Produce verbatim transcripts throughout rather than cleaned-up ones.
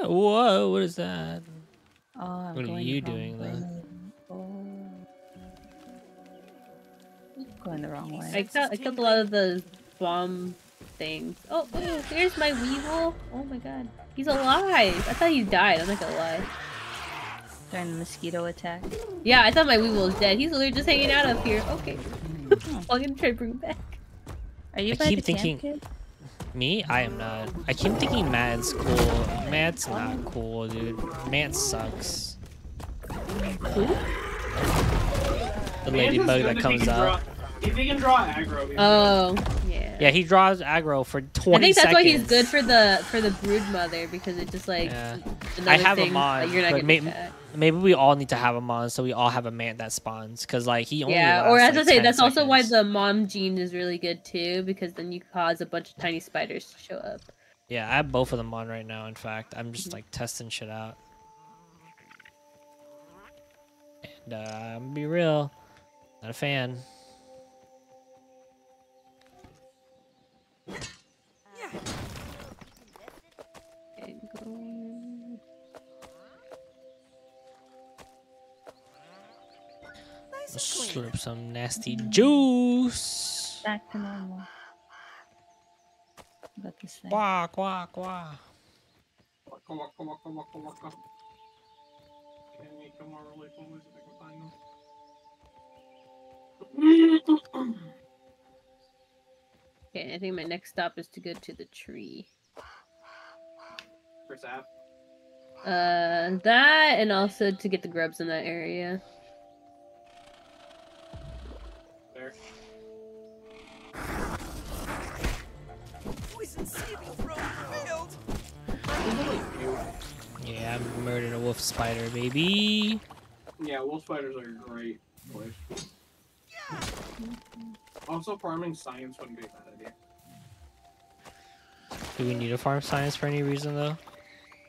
Ah, whoa, what is that? Oh, I'm what are you doing there? Going the wrong way. I got, I got a lot of the bomb things. Oh, oh, there's my Weevil. Oh my god. He's alive. I thought he died. I'm not gonna lie. During the mosquito attack. Yeah, I thought my Weevil was dead. He's literally just hanging out up here. Okay. I'm gonna try to bring him back. Are you I by keep the thinking. Camp kid? Me? I am not. I keep thinking Matt's cool. Matt's oh. not cool, dude. Matt sucks. Who? The ladybug that comes up. If he can draw aggro. Oh, yeah. Yeah, he draws aggro for twenty seconds. I think that's seconds. why he's good for the for the brood mother, because it just like. Yeah. I have thing, a mod. You're not but may that. Maybe we all need to have a mod, so we all have a man that spawns, because like he only. Yeah, or as like, I say, that's seconds. also why the mom gene is really good too, because then you cause a bunch of tiny spiders to show up. Yeah, I have both of them on right now. In fact, I'm just mm-hmm. like testing shit out. And uh, I'm gonna be real, not a fan. Let's slurp some nasty juice. Back to normal. Got this thing. Quack, quack, quack. Okay, I think my next stop is to go to the tree. First app. Uh, that and also to get the grubs in that area. There. Yeah, I murdered a wolf spider, baby. Yeah, wolf spiders are great. Boys. Yeah. Also, farming science wouldn't be a bad idea. Do we need to farm science for any reason, though?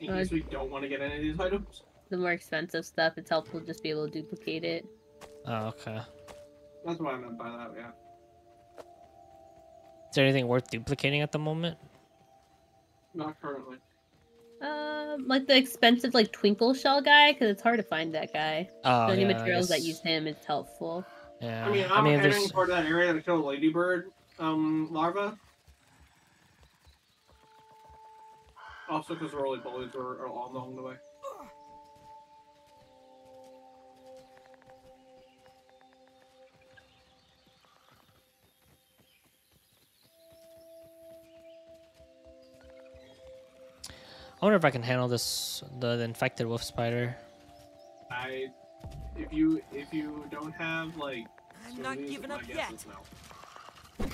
In case we don't want to get any of these items. The more expensive stuff, it's helpful to just be able to duplicate it. Oh, okay. That's what I meant by that, yeah. Is there anything worth duplicating at the moment? Not currently. Um, like the expensive, like, twinkle shell guy, because it's hard to find that guy. Oh, so any yeah, materials that use him, it's helpful. Yeah. I mean, I'm I mean, entering there's... part of that area to kill ladybird um, larva. Also, because the early bullies are all along the way. I wonder if I can handle this, the, the infected wolf spider. I, if you, if you don't have like, I'm not giving up yet. No.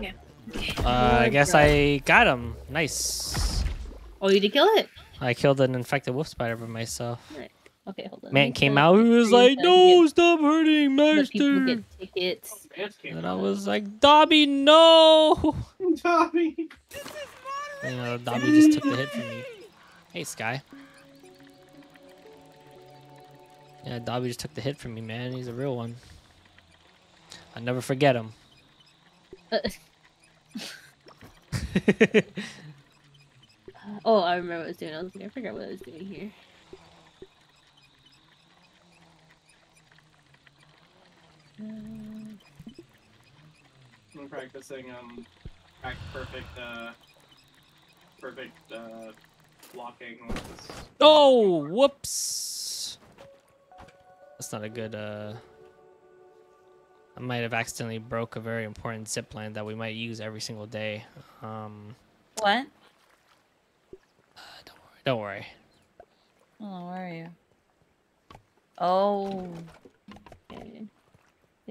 Yeah. Uh, I guess I got him. Nice. Oh, you did kill it? I killed an infected wolf spider by myself. Right. Okay, hold on. Man came out, he was like, no, stop hurting, master! Get tickets. Oh, and I was like, Dobby, no! Dobby! This is you know, Dobby just took the hit from me. Hey, Sky. Yeah, Dobby just took the hit from me, man. He's a real one. I'll never forget him. Uh Oh, I remember what I was doing. I was like, I forgot what I was doing here. Um, I'm practicing um, perfect, uh, perfect uh, blocking. Oh, whoops! That's not a good. Uh, I might have accidentally broke a very important zip line that we might use every single day. Um, what? Don't worry. Oh, where are you? Oh. Okay.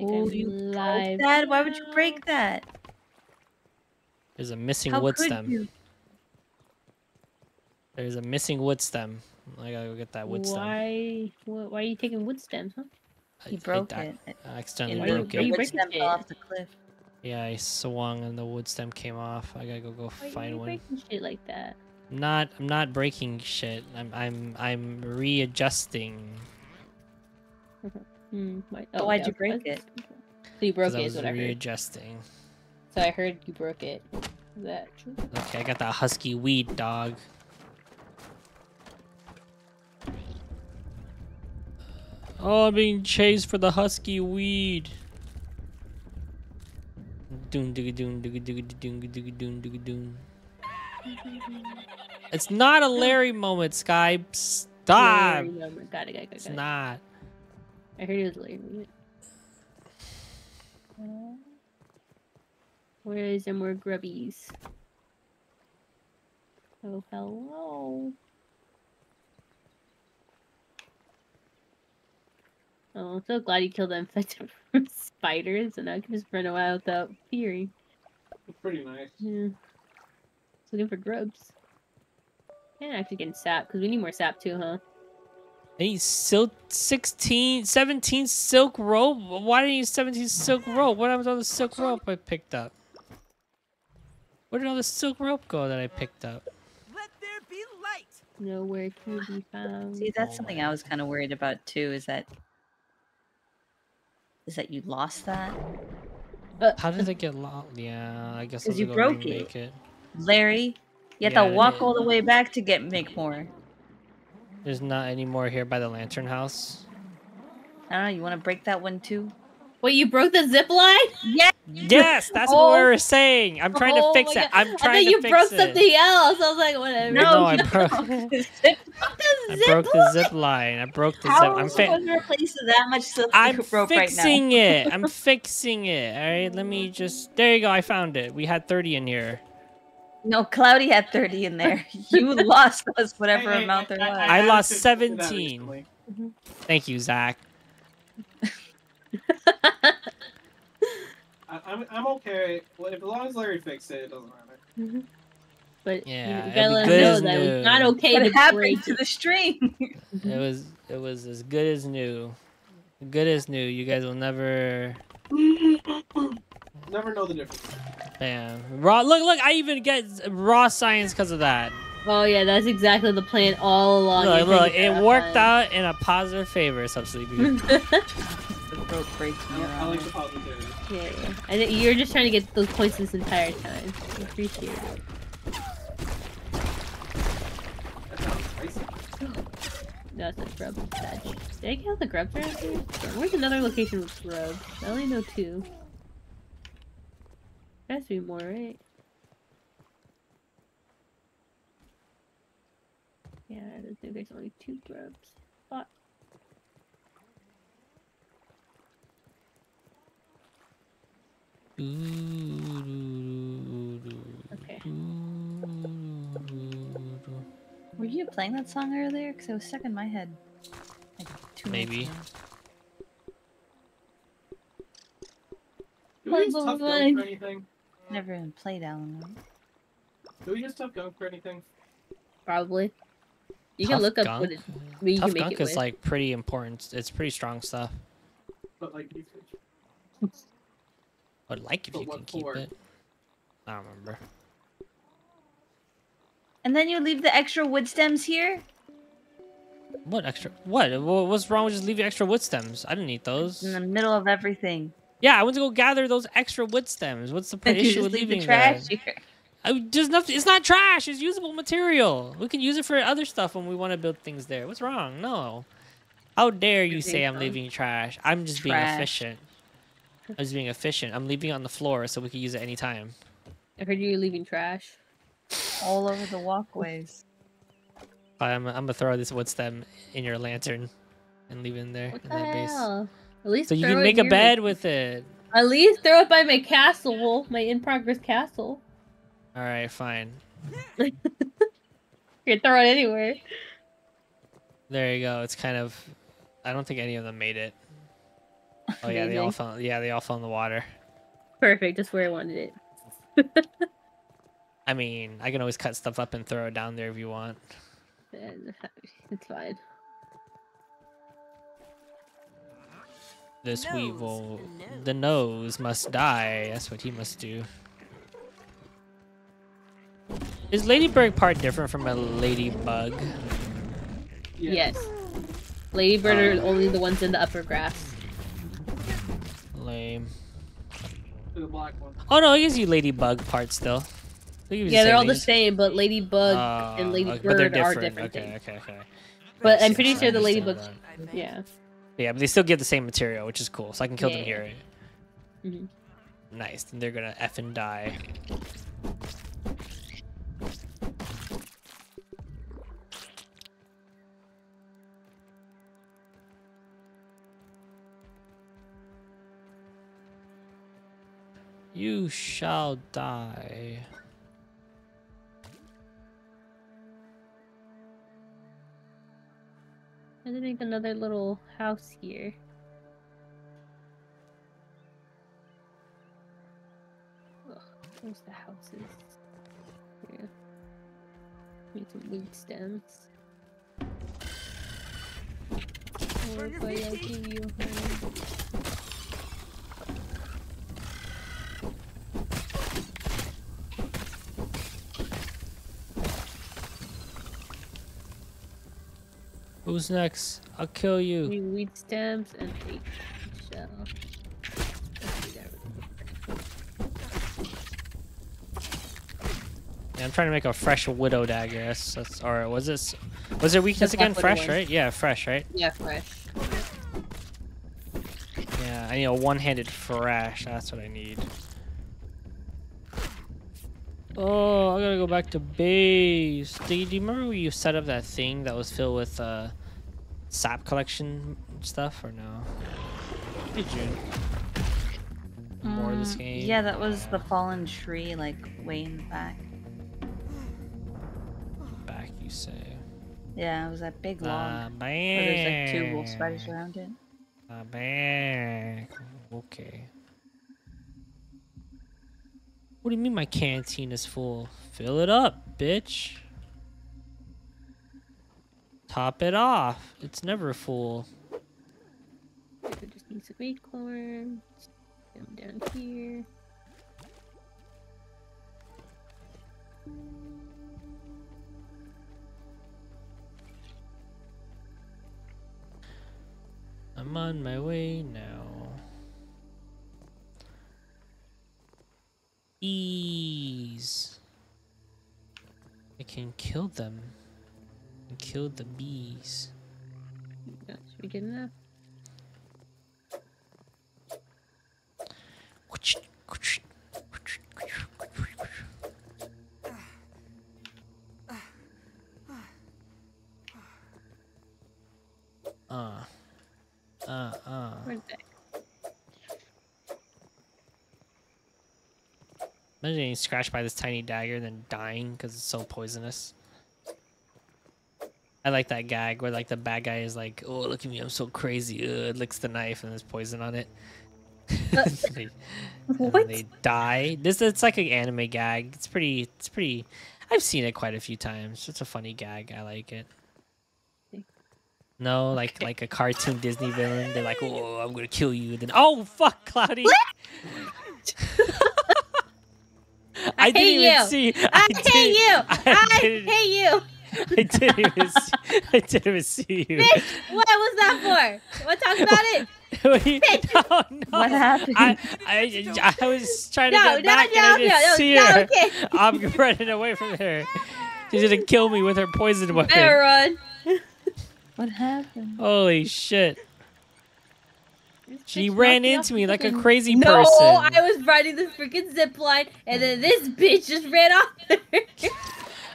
Oh, you lied. Why would you break that? There's a missing How wood stem. You? There's a missing wood stem. I gotta go get that wood why, stem. Why are you taking wood stems, huh? I, he broke I, it. I accidentally broke it. The wood stem fell off the cliff. Yeah, I swung and the wood stem came off. I gotta go, go why find are you one. Breaking shit like that? I'm not I'm not breaking shit. I'm I'm I'm readjusting. Mm, my, oh, why'd yeah, you break it? So you broke it. I was is what readjusting. I heard. So I heard you broke it. Is that true? Okay, I got that husky weed, dog. Oh, I'm being chased for the husky weed. Doom, doom, doom, doom, doom, doom, doom, doom, doom, doom. It's not a Larry moment, Sky. Stop. Larry moment. Got it, got it, got it. It's not. I heard it was Larry moment. Uh, where is there more grubbies? Oh, hello. Oh, I'm so glad you killed the infected from spiders, and I can just run away without fearing. It's pretty nice. Yeah. Just looking for grubs. And actually getting sap, because we need more sap too, huh? I need silk sixteen, seventeen silk rope? Why did I use seventeen silk rope? What happened to all the silk rope I picked up? Where did all the silk rope go that I picked up? Let there be light! Nowhere can be found. See, that's oh something I was kind of worried about too, is that... Is that you lost that? Uh, How did it get lost? Yeah, I guess because you broke it. it. Larry, you have yeah, to walk it, all the way back to get make more. There's not any more here by the lantern house. I don't know. You want to break that one too? Wait, you broke the zip line? Yes. Yes, that's oh. what we were saying. I'm trying oh to fix it. I'm trying to fix it. I thought you broke something else. I was like, whatever. No, no, I broke the zip line. I broke the zip line. I broke the zip. I'm fixing that much silk rope right now. I'm fixing it. I'm fixing it. All right, let me just. There you go. I found it. We had thirty in here. No, Cloudy had thirty in there. You lost us whatever I, amount I, there I, was. I, I lost seventeen. Thank you, Zach. I, I'm I'm okay. Well, if, as long as Larry fixes it, it doesn't matter. Mm-hmm. But yeah, you, you gotta let him know that it's not okay what to happen break to the stream. It was it was as good as new, good as new. You guys will never never know the difference. Man, raw look look. I even get raw science because of that. Oh yeah, that's exactly the plan all along. Look, look it worked out in a positive favor, Subsleepy. Broke breaks me yeah, I like the positivity. Yeah, yeah. I think you're just trying to get those points this entire time. I appreciate it. That sounds crazy. No, it's not grub. It's bad. Did I get all the grub there? Where's another location with grub? I only know two. There has to be more, right? Yeah, I think there's only two grubs. But okay. Were you playing that song earlier? Because it was stuck in my head. Like two Maybe. Do we use tough gunk for anything? Never even played Alan. Do we use tough gunk for anything? Probably. You tough can look gunk? up what, it, what you tough can make it Tough gunk is with. like pretty important. It's pretty strong stuff. But like usage. I'd like if you can keep it. I don't remember. And then you leave the extra wood stems here? What extra? What? What's wrong with just leaving extra wood stems? I didn't need those. In the middle of everything. Yeah, I went to go gather those extra wood stems. What's the issue with leaving trash here? I, there's nothing. It's not trash. It's usable material. We can use it for other stuff when we want to build things there. What's wrong? No. How dare you say I'm leaving trash? I'm just being efficient. I was being efficient. I'm leaving it on the floor so we can use it anytime. I heard you leaving trash all over the walkways. I'm, I'm gonna throw this wood stem in your lantern and leave it in there. What in the that hell? Base. At least so you can make a bed with it. At least throw it by my castle, my in-progress castle. All right, fine. You can throw it anywhere. There you go. It's kind of. I don't think any of them made it. Oh yeah, Amazing. they all fell. Yeah, they all fell in the water. Perfect, that's where I wanted it. I mean, I can always cut stuff up and throw it down there if you want. It's fine. This nose. weevil, nose. the nose must die. That's what he must do. Is Ladybird part different from a ladybug? Yeah. Yes. Ladybird um, are only the ones in the upper grass. Lame. The black one. Oh no, it gives you ladybug part still. Yeah, they're all the same, but ladybug uh, and ladybird are different. Okay, things. okay, okay. But I'm pretty sure the ladybugs. Yeah. Yeah, but they still give the same material, which is cool. So I can kill yeah, them yeah. here. Mm-hmm. Nice. Then they're gonna effing die. You shall die. I'm gonna make another little house here. Ugh, where's the houses? Yeah. Need some weed stems. Oh boy, I'll give you honey. Who's next? I'll kill you. Need weed stems and eight shell. Yeah, I'm trying to make a fresh widow dagger. That's, that's or was this? Was there weakness again? Fresh, right? Yeah, fresh, right? Yeah, fresh. Yeah, I need a one-handed fresh. That's what I need. Oh, I gotta go back to base. Do you, do you remember when you set up that thing that was filled with uh, sap collection stuff, or no? Did you? Um, More of this game? Yeah, that was the fallen tree, like, way in the back. Back, you say? Yeah, it was that big log. Uh, there's, like, two wolf spiders around it. Uh, back. Okay. What do you mean my canteen is full? Fill it up, bitch. Top it off. It's never full. I just need some acorns. Come down here. I'm on my way now. Bees. I can kill them. I can kill the bees. That should be good enough. Uh. Uh, uh. Where's that? Imagine getting scratched by this tiny dagger and then dying because it's so poisonous. I like that gag where like the bad guy is like, "Oh, look at me, I'm so crazy." Ugh, licks the knife and there's poison on it. they, what? They die. This it's like an anime gag. It's pretty. It's pretty. I've seen it quite a few times. It's a funny gag. I like it. No, like okay. like a cartoon Disney villain. They're like, "Oh, I'm gonna kill you." And then, "Oh, fuck, Cloudy." I, I didn't even you. see. I, I did, hate you. I, I hate you. I didn't even see. I didn't even see you. Bitch, what was that for? What talk about it? Wait, no, no. What happened? I, I, I was trying to no, get no, back no, and I didn't no, see no, her. No, okay. I'm running away from her. She's gonna kill me with her poison weapon. Better run. What happened? Holy shit. She ran into me like a crazy no, person. No, I was riding this freaking zipline, and then this bitch just ran off her.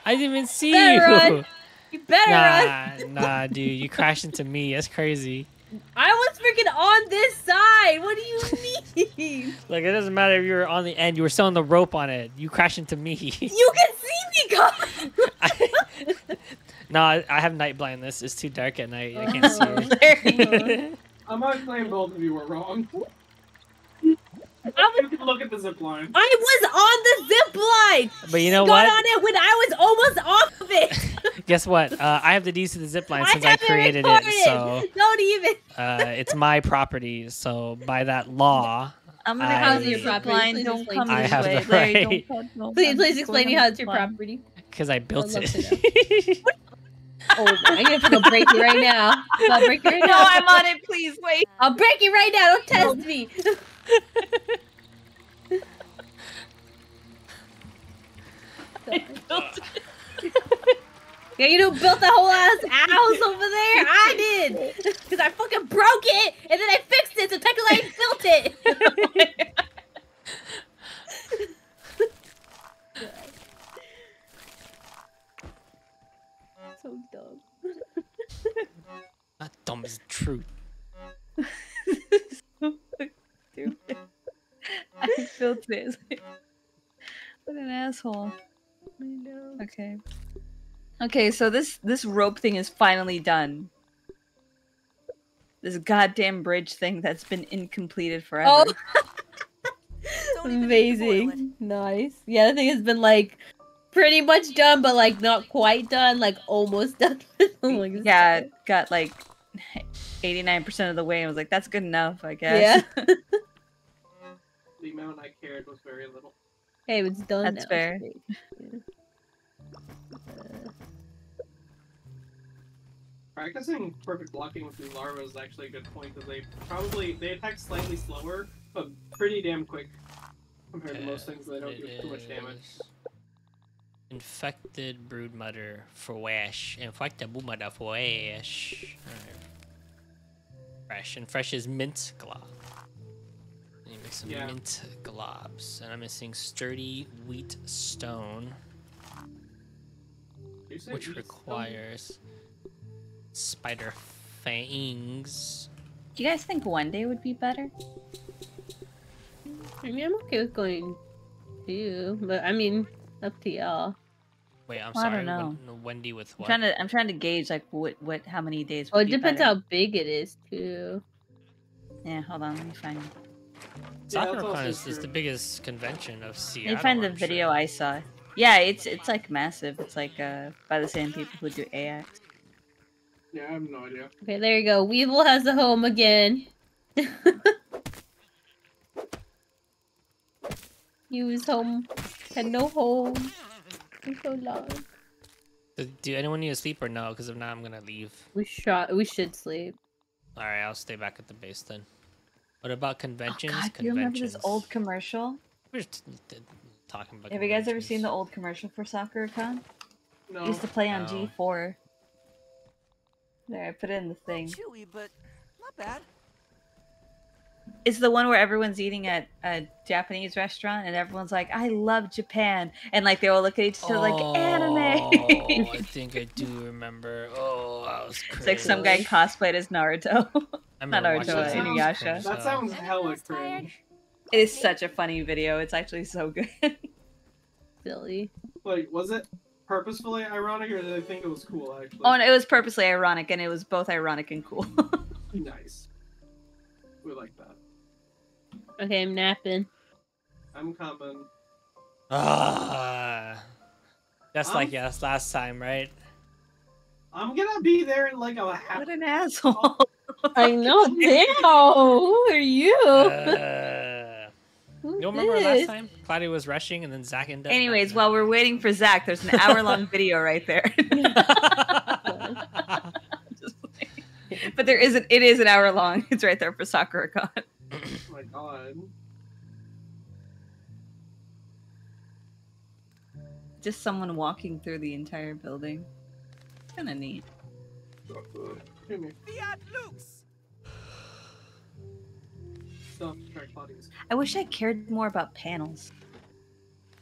I didn't even see you. Run. You better nah, run. Nah, dude, you crashed into me. That's crazy. I was freaking on this side. What do you mean? Like, it doesn't matter if you were on the end. You were still on the rope on it. You crashed into me. You can see me coming. No, I, I have night blindness. It's too dark at night. I can't see it. I'm not saying both of you were wrong. I was, look at the zipline. I was on the zipline! But you know she what? I got on it when I was almost off of it! Guess what? Uh, I have the deeds to the zipline since I created recorded. it, so... Don't even! uh, it's my property, so by that law... I'm gonna I, house your property. Please don't come I this have way. The right. Larry, don't, don't please, please explain you how it's your property. because I built I it. Oh, I'm gonna fucking break you right now. I'll break you right now. No, I'm on it. Please wait. I'll break you right now. Don't test no. me. I built it. Yeah, you done built the whole ass house over there. I did, because I fucking broke it and then I fixed it. So technically, I built it. So dumb. Not dumb is true. So stupid. I built this. What an asshole. I know. Okay. Okay, so this this rope thing is finally done. This goddamn bridge thing that's been incompleted forever. Oh. Amazing. Nice. Yeah, the thing has been like pretty much done, but like not quite done, like almost done. Like, yeah, it got like eighty-nine percent of the way and was like, that's good enough, I guess. Yeah. The amount I cared was very little. Hey, it was done. That's now. Fair. Yeah. Uh... Practicing perfect blocking with the larva is actually a good point, because they probably, they attack slightly slower, but pretty damn quick compared to most things, so they don't do too much damage. Infected broodmother for ash. Infected broodmother for ash. Right. Fresh, and fresh is mint glob. You make some yeah. mint globs, and I'm missing sturdy wheat stone, which requires stone? spider fangs. Do you guys think one day would be better? I mean, I'm okay with going two, but I mean, up to y'all. Wait, I'm well, sorry. I don't know. Wendy with what? I'm trying to, I'm trying to gauge like what, what, how many days. Oh, well, it depends better. how big it is too. Yeah, hold on, let me find. SakuraCon is, is the biggest convention of Seattle. You find the I'm video sure. I saw. Yeah, it's it's like massive. It's like uh by the same people who do A X. Yeah, I have no idea. Okay, there you go. Weevil has a home again. He was home. Had no home. He's so loud. Do anyone need to sleep or no? Because if not, I'm gonna leave. We shot. We should sleep. All right, I'll stay back at the base then. What about conventions? Oh God, conventions. You remember this old commercial? We're talking about. Have you guys ever seen the old commercial for SakuraCon? No. It used to play on no. G four. There, I put it in the thing. Chilly, but not bad. It's the one where everyone's eating at a Japanese restaurant and everyone's like, I love Japan. And like they all look at each other oh, like, anime. I think I do remember. Oh, I was crazy. It's like some guy cosplayed as Naruto. I'm Not Naruto, Inuyasha. That sounds hella cringe. It is such a funny video. It's actually so good. Silly. Like, was it purposefully ironic or did I think it was cool actually? Oh, no, it was purposely ironic and it was both ironic and cool. Nice. We like that. Okay, I'm napping. I'm coming. Ah, that's I'm, like yeah, that's last time, right? I'm gonna be there in like a half. What an asshole! I know. Damn, who are you? Uh, you don't remember last time? Claudia was rushing, and then Zach and. Doug Anyways, and while we're waiting for Zach, there's an hour-long video right there. But there isn't. It is an hour long. It's right there for SakuraCon. Oh my god! Just someone walking through the entire building. It's kind of neat. I wish I cared more about panels.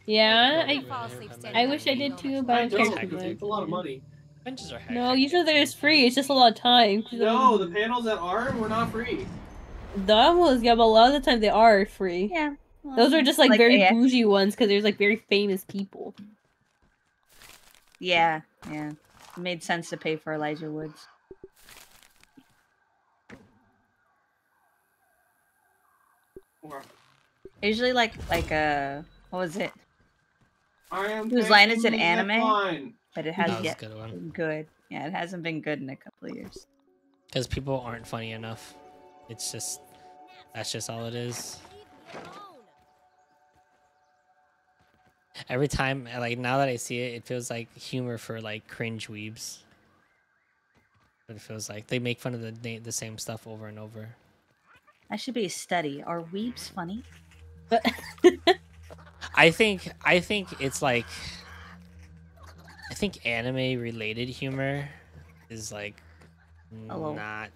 Yeah, I. I wish I did too, but I don't care too much. It's a lot of money. Benches are high. No, usually they're just free. It's just a lot of time. No, the panels that are were not free. That was yeah, but a lot of the time they are free. Yeah. Well, those are just like, like very A X. Bougie ones because there's like very famous people. Yeah, yeah. It made sense to pay for Elijah Woods. Usually, like like a uh, what was it? Whose Line is an anime. Line. But it hasn't yet good been good. Yeah, it hasn't been good in a couple of years. Because people aren't funny enough. It's just... That's just all it is. Every time, like, now that I see it, it feels like humor for, like, cringe weebs. But it feels like they make fun of the the same stuff over and over. I should be a study. Are weebs funny? But I think I think it's like I think anime related humor is like Hello. not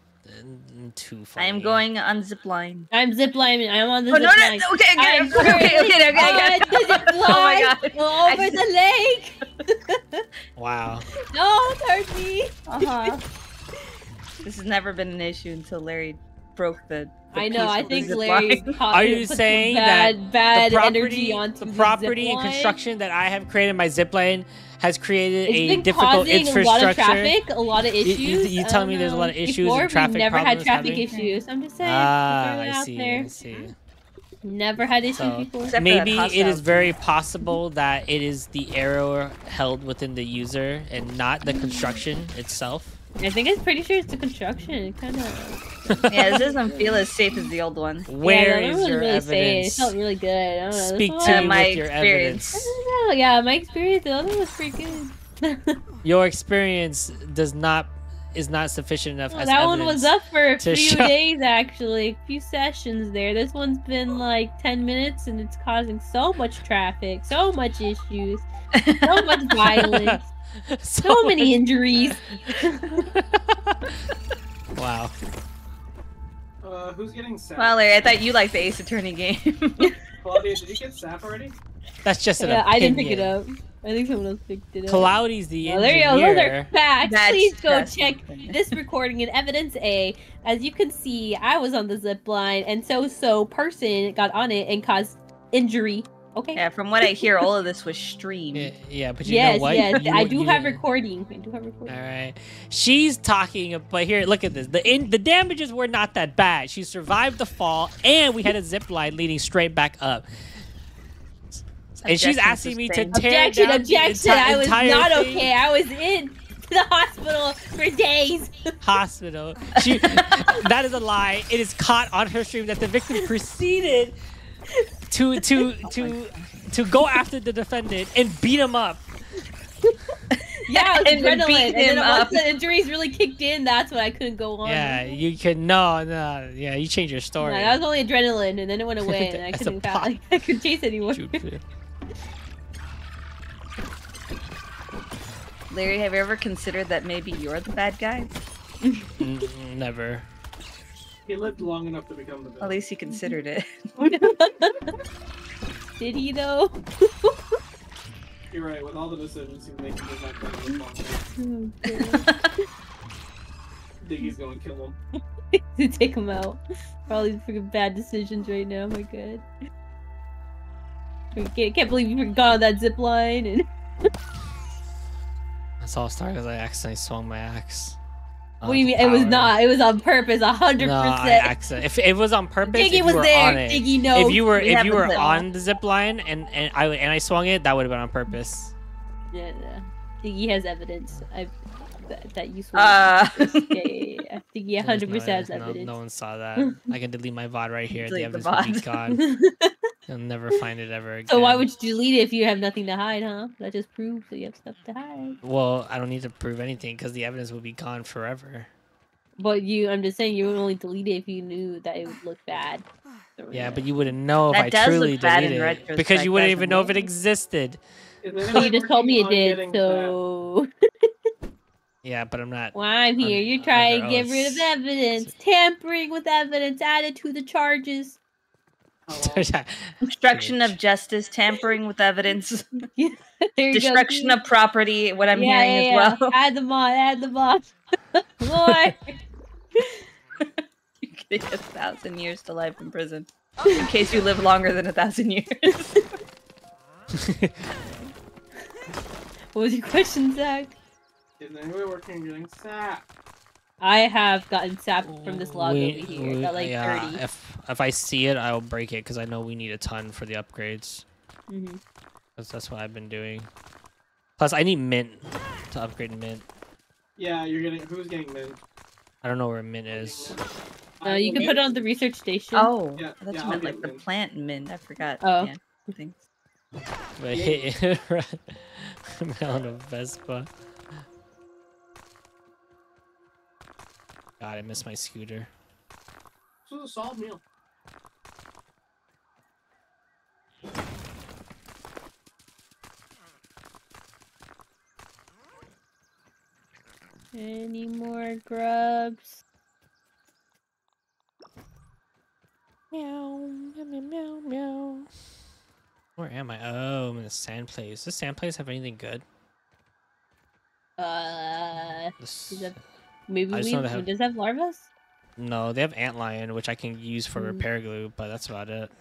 too funny. I am going on zipline. I'm ziplining. I'm on the oh, zipline. No, no, no. Okay, okay, okay, okay, okay, okay, okay. On the zipline. Oh my god! Over the lake. Wow. No, Turkey. Uh huh. This has never been an issue until Larry broke the. the I know. I think Larry. Are you saying bad, that bad the property, energy onto the property and construction that I have created my zipline has created it's a difficult infrastructure? A lot of traffic, a lot of issues. You, you, you tell me know. there's a lot of issues Before, and traffic problems. We've never had traffic having. issues. I'm just saying. Ah, I out see. There. I see. Never had issues so, before. Maybe it is very possible that it is the error held within the user and not the construction itself. I think it's pretty sure it's the construction. It kind of. Yeah, this doesn't feel as safe as the old one. Where yeah, is your really evidence? Safe. It felt really good. I don't know. Speak to me with your evidence. I don't know. Yeah, my experience. The other one was pretty good. Your experience does not is not sufficient enough. Well, as that one was up for a few show. days actually, a few sessions there. This one's been like ten minutes, and it's causing so much traffic, so much issues, so much violence. So, so many injuries. Wow. Uh, who's getting sapped? Well, Larry, I thought you liked the Ace Attorney game. Claudia, did you get sapped already? That's just an yeah, opinion. I didn't pick it up. I think someone else picked it up. Claudia's the oh, engineer. There you go. Those are facts. That's, Please go check this recording in Evidence A. As you can see, I was on the zip line, and so-so person got on it and caused injury. Okay. Yeah, from what I hear, all of this was streamed. Yeah, yeah but you yes, know what? Yes, you, I do you, have recording. I do have recording. All right. She's talking, but here, look at this. The in, the damages were not that bad. She survived the fall, and we had a zip line leading straight back up. And objection she's asking sustained. me to tear objection, down objection. the enti entire I was not thing. okay. I was in the hospital for days. Hospital. She, that is a lie. It is caught on her stream that the victim proceeded to to to to go after the defendant and beat him up. Yeah, it was and adrenaline. Beat and then once the injuries really kicked in, that's when I couldn't go on. Yeah, you could no, no. Yeah, you changed your story. No, that was only adrenaline, and then it went away, and I couldn't found, like, I couldn't chase anyone. Larry, have you ever considered that maybe you're the bad guy? Never. He lived long enough to become the villain. At least he considered it. Did he though? You're right, with all the decisions he's making, he's not going to live long enough. I think he's going to kill him. To take him out. For all these freaking bad decisions right now, my god. I can't, can't believe you forgot that zip line. And that's all started because I accidentally swung my axe. What do you mean? Power. It was not. It was on purpose, a hundred percent. If it was on purpose, Diggy if was there. Diggy knows. If you were, if you were on the zip line and and I and I swung it, that would have been on purpose. Yeah, yeah. Diggy has evidence. I that, that you swung. Uh. It. Yeah, yeah, yeah. Diggy, a hundred percent has evidence. No, no one saw that. I can delete my V O D right here. The evidence will be gone. You'll never find it ever again. So why would you delete it if you have nothing to hide, huh? That just proves that you have stuff to hide. Well, I don't need to prove anything because the evidence will be gone forever. But you, I'm just saying, you would only delete it if you knew that it would look bad. So yeah, yeah, but you wouldn't know if that I truly deleted it because you wouldn't even know if it existed. Well, you just told me it did, so... Yeah, but I'm not. Well, I'm here. I'm, You're trying to get rid of evidence. Tampering with evidence added to the charges. Obstruction of justice, tampering with evidence, yeah, destruction of property. What I'm yeah, hearing yeah, as well. Yeah. Add them on. Add them on. Lord, you could get a thousand years to life in prison in case you live longer than a thousand years. What was your question, Zach? Is anyone working on getting sapped? I have gotten sapped from this log we, over here. We, got like yeah, thirty. If, if I see it, I'll break it because I know we need a ton for the upgrades. Mm-hmm. That's, that's what I've been doing. Plus, I need mint to upgrade mint. Yeah, you're getting. Who's getting mint? I don't know where mint is. No, uh, you can put it on the research station. Oh, yeah, that's yeah, mint, like mint. The plant mint. I forgot. Oh. Yeah, Wait, I'm on a Vespa. God, I miss my scooter. This was a solid meal. Any more grubs? Meow, meow, meow, meow. Where am I? Oh, I'm in the sand place. Does this sand place have anything good? Uh, this... does have... maybe we have... have... does have larvas? No, they have antlion, which I can use for mm. repair glue, but that's about it.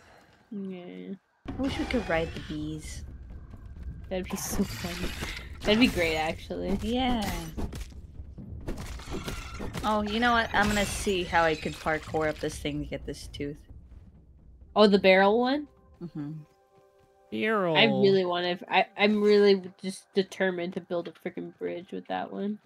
Yeah. I wish we could ride the bees. That'd be so fun. That'd be great, actually. Yeah. Oh, you know what? I'm gonna see how I could parkour up this thing to get this tooth. Oh, the barrel one? Mm-hmm. Barrel. I really want to... I, I'm really just determined to build a freaking bridge with that one.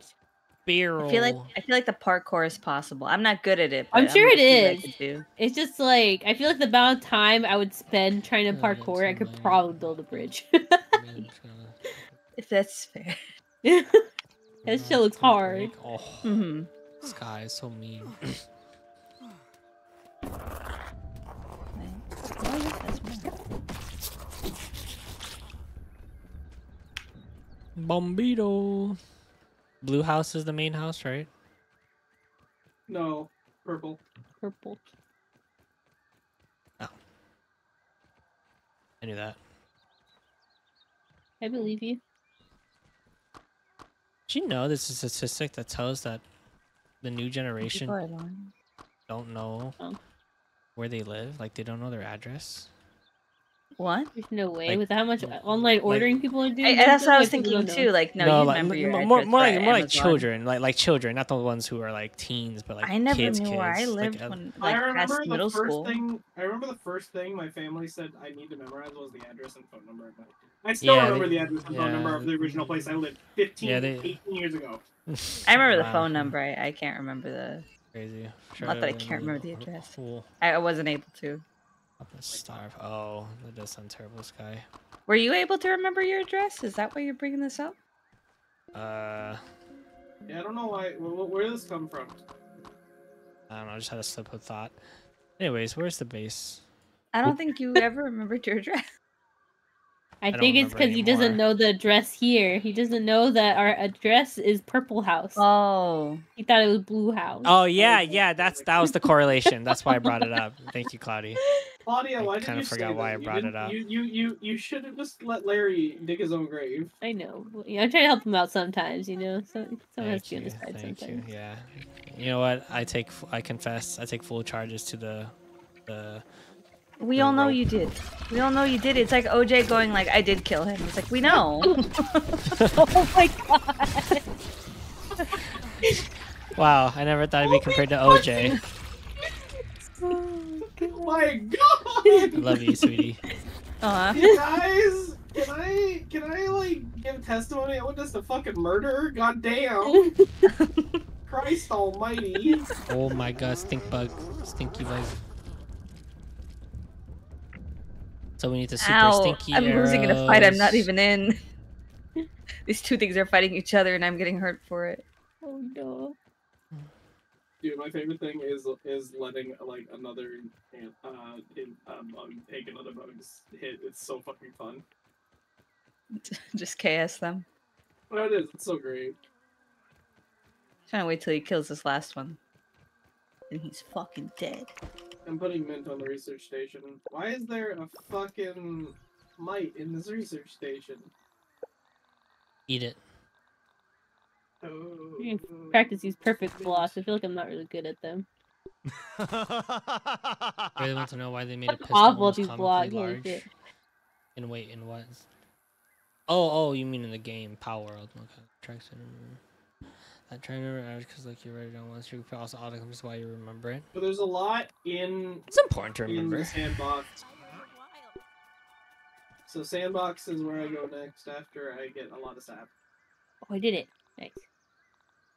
Barrel. I feel like I feel like the parkour is possible. I'm not good at it. But I'm sure I'm it is. It's just like I feel like the amount of time I would spend trying to parkour, oh, I could probably build a bridge. If that's fair. That shit looks hard. Oh, mm-hmm. This guy is so mean. Bombito. Blue house is the main house, right? No, purple. Purple. Oh. I knew that. I believe you. Do you know this is a statistic that tells that the new generation don't know oh. where they live? Like, they don't know their address? What? There's no way. Like, with how much online ordering like, people are doing, I, that's what I was thinking too. Like, no, no you like, remember your address more, more like more like children, like like children, not the ones who are like teens, but like I never kids, knew where kids. I lived like, when like I remember the middle first school. Thing. I remember the first thing my family said I need to memorize was the address and phone number. I still yeah, remember they, the address and yeah. phone number of the original place I lived fifteen, yeah, they... eighteen years ago. I remember wow. the phone number. I, I can't remember the. Crazy. Sure, not that I can't remember the address. I wasn't able to. I'm gonna starve. Oh, that does sound terrible, Sky. Were you able to remember your address? Is that why you're bringing this up? Uh. Yeah, I don't know why. Where did this come from? I don't know. I just had a slip of thought. Anyways, where's the base? I don't think you ever remembered your address. I, I think it's because he doesn't know the address here. He doesn't know that our address is Purple House. Oh. He thought it was Blue House. Oh, yeah, yeah. That's That was the correlation. That's why I brought it up. Thank you, Claudia. Claudia, I why did you I kind of forgot why I brought it up. You, you, you, you should have just let Larry dig his own grave. I know. Yeah, I try to help him out sometimes, you know? So, someone has to be on the side sometimes. Thank you, yeah. You know what? I take, I confess, I take full charges to the... the We all know you did. We all know you did. It's like O J going like, I did kill him. It's like, we know. Oh my god. Wow, I never thought I'd be compared to O J. Oh my god. I love you, sweetie. Uh-huh. You guys, can I, can I like, give testimony? I witnessed a fucking murder? God damn. Christ almighty. Oh my god, stink bug. Stinky bug. So we need to super Ow, stinky I'm arrows. Losing in a fight I'm not even in. These two things are fighting each other and I'm getting hurt for it. Oh no. Dude, my favorite thing is is letting like another uh, in, um, take another bug's hit. It's so fucking fun. Just K S them. Well, it is. It's so great. I'm trying to wait till he kills this last one. And he's fucking dead. I'm putting mint on the research station. Why is there a fucking mite in this research station? Eat it. Oh. You can practice these perfect blocks. I feel like I'm not really good at them. I really want to know why they made a pistol awful these blocks large. Shit. And wait, in what? Oh, oh, you mean in the game Palworld? Okay, I'm trying to remember because, like, you write it down once. You can also all the clues why you remember it. But there's a lot in. It's important to remember. Sandbox. So sandbox is where I go next after I get a lot of sap. Oh, I did it! Nice.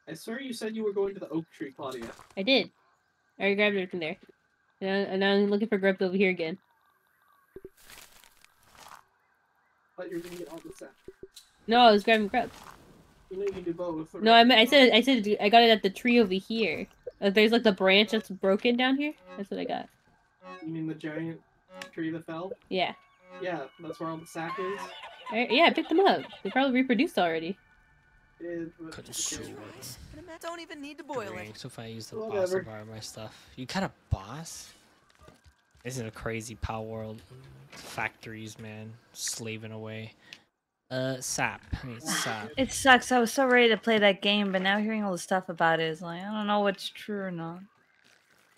I swear you said you were going to the oak tree, Claudia. I did. I already grabbed it from there, and now I'm looking for grub over here again. thought you were gonna get all the stuff. No, I was grabbing grubs. You know you can do both. No, I meant, I said I said I got it at the tree over here. Uh, there's like the branch that's broken down here. That's what I got. You mean the giant tree that fell? Yeah. Yeah, that's where all the sack is. Right, yeah, I picked them up. They probably reproduced already. Consume it. Don't even need to boil it. So if I use the Whatever. boss to borrow my stuff, you kind of boss. Isn't a crazy Palworld factories, man, slaving away. Uh, sap. I mean, sap. It sucks. I was so ready to play that game, but now hearing all the stuff about it is like, I don't know what's true or not.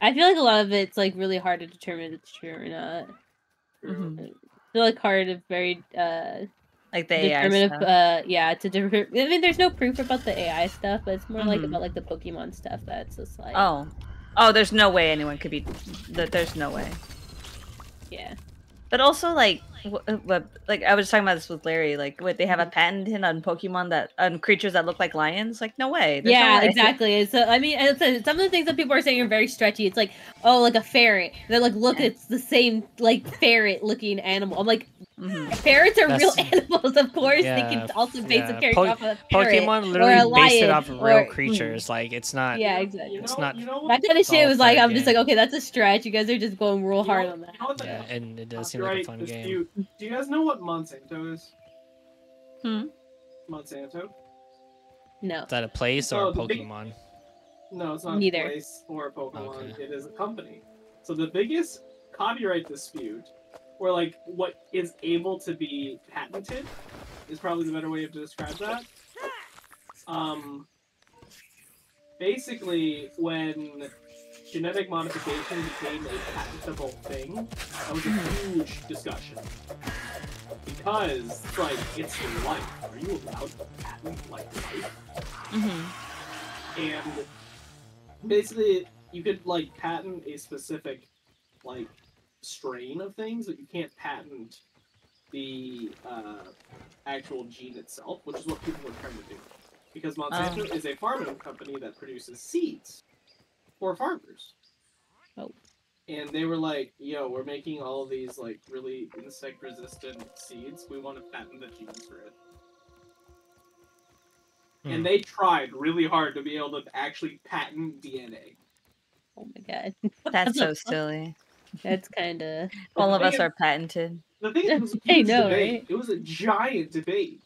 I feel like a lot of it's like really hard to determine if it's true or not. Mm-hmm. I feel like hard of very uh. Like the A I stuff. Uh, yeah, to different. I mean, there's no proof about the A I stuff, but it's more mm-hmm. like about like the Pokemon stuff. That's just like. Oh, oh, there's no way anyone could be. That there's no way. Yeah, but also like, what, like I was talking about this with Larry. Like, what they have a patent in on Pokemon that on creatures that look like lions. Like, no way. There's yeah, no way. Exactly. So I mean, it's a, some of the things that people are saying are very stretchy. It's like, oh, like a ferret. They're like, look, yeah. it's the same like ferret-looking animal. I'm like. Mm-hmm. Ferrets are That's, real animals, of course. Yeah, they can also base yeah. a character po off of a ferret Pokemon literally or a lion, based it off of or... real creatures. Like it's not. Yeah, exactly. It's you know, not. You know that kind of shit was like I'm game. just like okay, that's a stretch. You guys are just going real hard you know, on that. Yeah, and it does seem like a fun game. Do you, do you guys know what Monsanto is? Hmm. Monsanto. No. Is that a place or oh, a Pokemon? Big... No, it's not Neither. a place or a Pokemon. Okay. It is a company. So the biggest copyright dispute. Or like what is able to be patented is probably the better way to describe that. Um, basically, when genetic modification became a patentable thing, that was a huge discussion because like it's life. Are you allowed to patent like life? Mm-hmm. And basically, you could like patent a specific like. strain of things, but you can't patent the uh, actual gene itself, which is what people were trying to do. Because Monsanto um. is a farming company that produces seeds for farmers. Oh. And they were like, yo, we're making all of these like really insect-resistant seeds. We want to patent the genes for it. Hmm. And they tried really hard to be able to actually patent D N A. Oh my god. That's so silly. That's kind of all of us are patented. The thing is, it was a huge know, debate. Right? It was a giant debate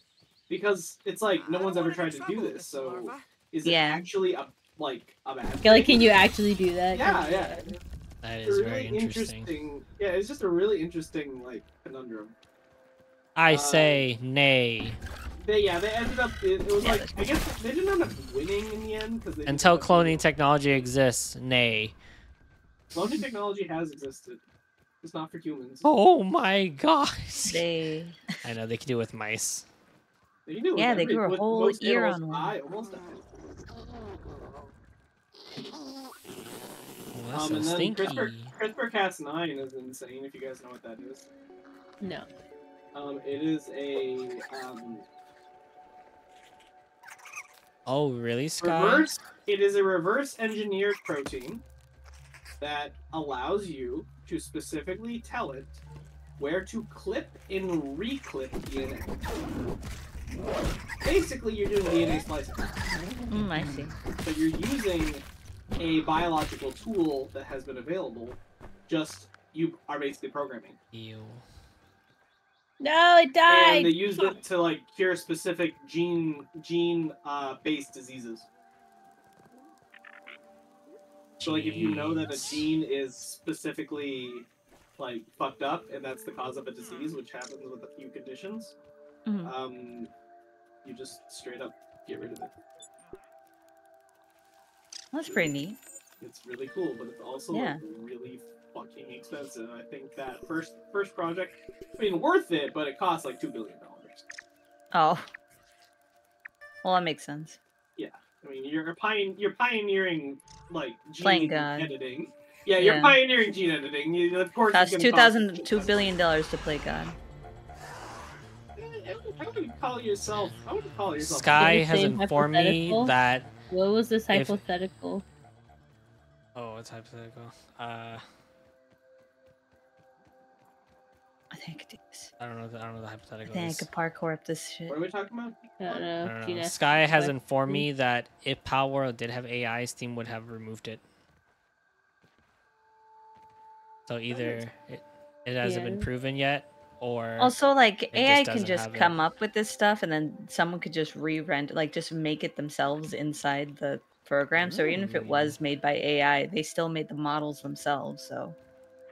because it's like no one's ever tried to do this. So is it yeah. actually a like a bad thing? Like, can you actually do that? Yeah, can yeah. That, that is really very interesting. interesting. Yeah, it's just a really interesting like conundrum. I um, say nay. They, yeah, they ended up. It, it was yeah, like I guess they didn't end up winning in the end because until cloning technology exists, nay. Cloning technology has existed. It's not for humans. Oh my gosh. They... I know, they can do it with mice. They can do it with yeah, every, they grew a whole ear on one. I almost died. Oh, that's um, so and then stinky. CRISPR Cas nine is insane, if you guys know what that is. No. Um, it is a... Um... Oh, really, Scott? Reverse, it is a reverse-engineered protein that allows you to specifically tell it where to clip and re-clip D N A. Basically, you're doing D N A splicing. Mm, I see. But you're using a biological tool that has been available, just you are basically programming. Ew. No, it died! And they used it to, like, cure specific gene, gene, uh, based diseases. So, like, if you know that a gene is specifically, like, fucked up, and that's the cause of a disease, which happens with a few conditions, mm-hmm. um, you just straight up get rid of it. That's pretty neat. It's really cool, but it's also yeah. like, really fucking expensive. I think that first first project, I mean, worth it, but it costs like two billion dollars. Oh, well, that makes sense. Yeah. I mean, you're pioneering, you're pioneering like gene editing. Yeah, you're yeah. pioneering gene editing. You, of course, that's two thousand two billion dollars to play God. I would call yourself. I would call yourself. Sky has informed me that. What was this hypothetical? If... Oh, it's hypothetical. Uh. I think I could do this. I don't know. The, I don't know the hypothetical. I think is. I could parkour up this shit. What are we talking about? I don't know. I don't know. Sky has like, informed me that if Palworld did have A I, Steam would have removed it. So either it, it hasn't yeah. been proven yet, or also like A I just can just come it. up with this stuff, and then someone could just re-render, like just make it themselves inside the program. So even if it was made by A I, they still made the models themselves. So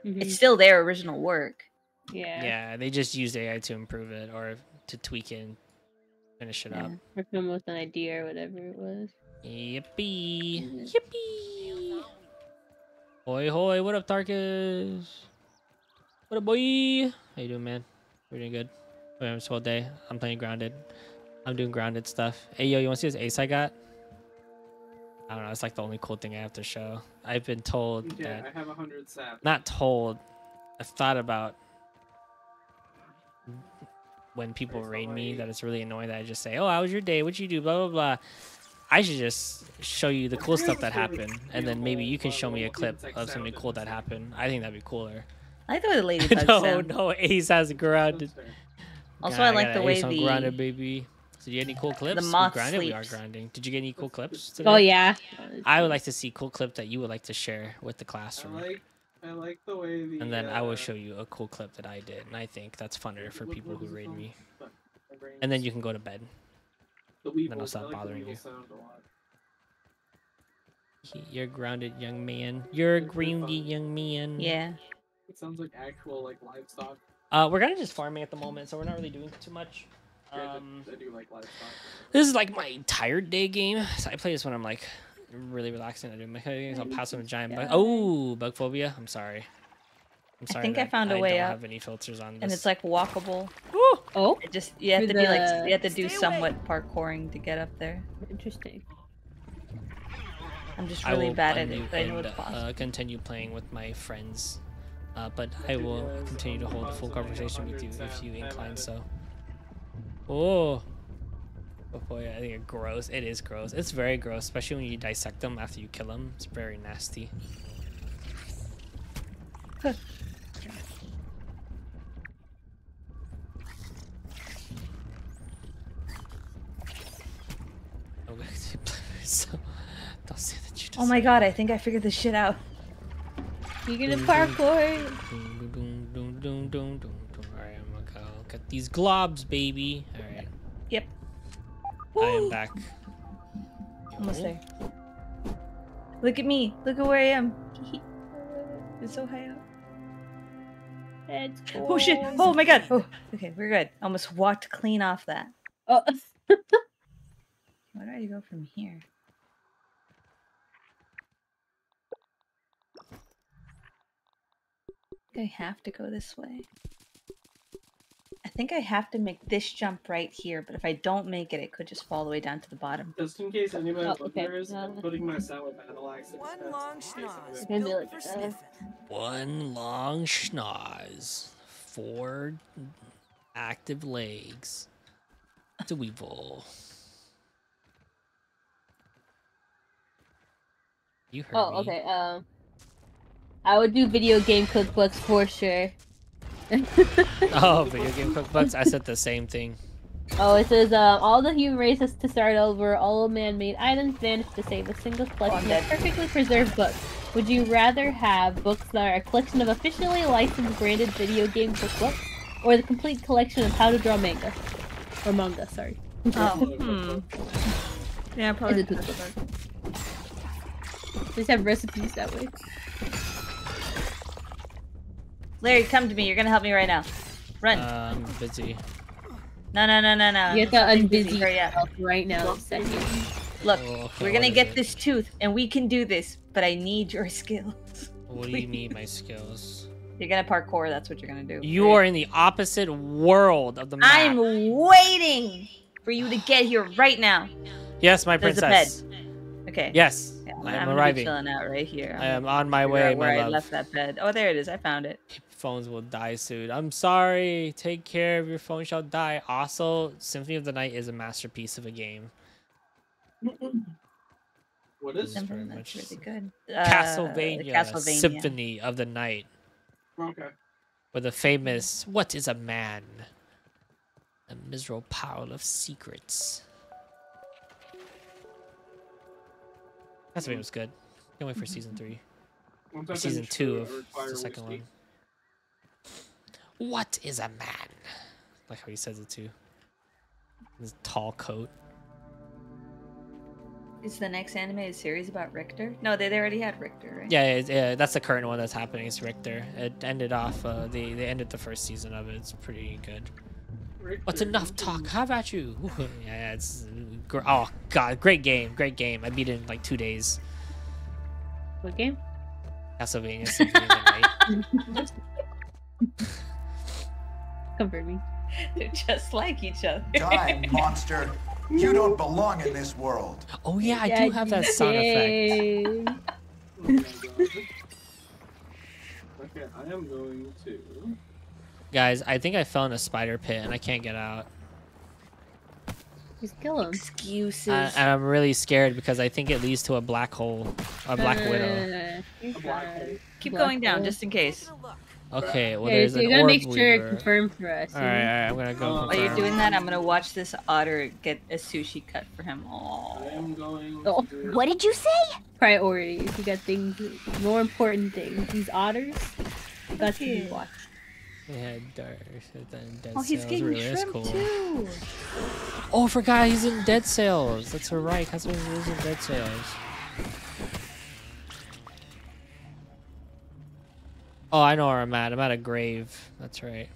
mm-hmm. it's still their original work. Yeah. Yeah, they just used A I to improve it or to tweak it and finish it yeah. up. Or come with an idea or whatever it was. Yippee. Yippee. Hoi hoi, what up, Tarkus? What up, boy? How you doing, man? We're doing good. We're having a whole day. I'm playing Grounded. I'm doing Grounded stuff. Hey, yo, you want to see this ace I got? I don't know. It's like the only cool thing I have to show. I've been told yeah, that... I have one hundred sap. Not told. I've thought about when people There's raid me that it's really annoying that I just say, oh, how was your day? What'd you do? Blah, blah, blah. I should just show you the cool stuff that happened, and then maybe you can show me a clip of something cool that happened. I think that'd be cooler. I thought the ladybug no, said. No, no, Ace has Grounded. Also, God, I like I the way Ace on the... Grounded, baby. Did you get any cool clips? The moth sleeps. We are grinding. Did you get any cool clips today? Oh, yeah. I would like to see cool clip that you would like to share with the classroom. I like, I like the way the... And then uh, I will show you a cool clip that I did. And I think that's funner for people who raid me. And then you can go to bed. The weevil, then I'll stop like bothering you. You're grounded, young man. You're a grounded young man. Yeah. It sounds like actual like livestock. Uh, we're kind of just farming at the moment, so we're not really doing too much. Um, I do like livestock. This is like my tired day game. So I play this when I'm like really relaxing. I do my things. I'll pass on a giant yeah. bug. Oh, bug phobia. I'm sorry. I'm sorry. I think I found a I way don't up. Have any filters on this. And it's like walkable. Ooh. Oh. It just you have to the... be like you have to do Stay somewhat away. parkouring to get up there. Interesting. I'm just really bad at it. But I know it's possible. Uh, continue playing with my friends, uh, but I will continue to hold a full conversation with you if you incline so. Oh, oh boy, I think it's gross. It is gross. It's very gross, especially when you dissect them after you kill them. It's very nasty. Huh. Oh my god, I think I figured this shit out. You're gonna parkour. Alright, I'm gonna go get these globs, baby. Alright. Yep. Woo. I am back. Yo. Almost there. Look at me. Look at where I am. It's so high up. It's cool. Oh shit. Oh my god. Oh, okay, we're good. Almost walked clean off that. Oh. Where do I go from here? I have to go this way. I think I have to make this jump right here, but if I don't make it, it could just fall all the way down to the bottom. Just in case anybody oh, wonders, okay. I'm putting my salad battle axe in One long schnoz. One long schnoz. Four active legs. It's a weevil. You heard oh, me. Oh, okay. Um. I would do video game cookbooks for sure. Oh, video game cookbooks? I said the same thing. Oh, it says, uh, all the human race has to start over. All man-made items vanish to save a single collection of perfectly preserved books. Would you rather have books that are a collection of officially licensed branded video game cookbooks, or the complete collection of how to draw manga? Or manga, sorry. Oh, hmm. Yeah, probably. Just have recipes that way. Larry, come to me. You're gonna help me right now. Run. Uh, I'm busy. No, no, no, no, no. You have to unbusy yourself right now. Second. Look, oh, we're gonna get it? this tooth, and we can do this, but I need your skills. What do you need my skills? You're gonna parkour. That's what you're gonna do. You right? are in the opposite world of the map. I'm waiting for you to get here right now. Yes, my There's princess. A bed. Okay. Yes. Yeah, I'm, I'm arriving. Chilling out right here. I'm I am on my way, my where love. I left that bed. Oh, there it is. I found it. Phones will die soon. I'm sorry. Take care of your phone shall die. Also, Symphony of the Night is a masterpiece of a game. What is very much really good? Castlevania, uh, Castlevania Symphony of the Night. Okay. with a famous "What is a man? A miserable pile of secrets." Castlevania was good. Can't wait for season three. Or season two of the second one. What is a man? Like how he says it too. His tall coat. Is the next anime a series about Richter? No, they, they already had Richter, right? Yeah, yeah, yeah, that's the current one that's happening. It's Richter. It ended off. Uh, they they ended the first season of it. It's pretty good. Richter. What's enough talk? How about you? yeah, yeah, it's oh god, great game, great game. I beat it in like two days. What game? Castlevania Symphony of the Night. Comfort me. They're just like each other. Die, monster. You don't belong in this world. Oh yeah, I do have that sound effect. Okay, I am going to. Guys, I think I fell in a spider pit and I can't get out. Just kill him. Excuses. Uh, and I'm really scared because I think it leads to a black hole, a black uh, widow. A black hole. Keep black going down hole. Just in case. Okay, well, okay, there's so you an gotta orb make sure it confirmed for us. All right, all right, I'm gonna go. While confirm. You're doing that, I'm gonna watch this otter get a sushi cut for him. Aww. I am going oh, to... What did you say? Priorities. You got things, more important things. These otters, you got okay. to be watched. Yeah, dark. Dead oh, he's getting really shrimp cool. too. Oh, I forgot he's in Dead Cells. That's right. That's what he was in Dead Cells. Oh, I know where I'm at. I'm at a grave. That's right.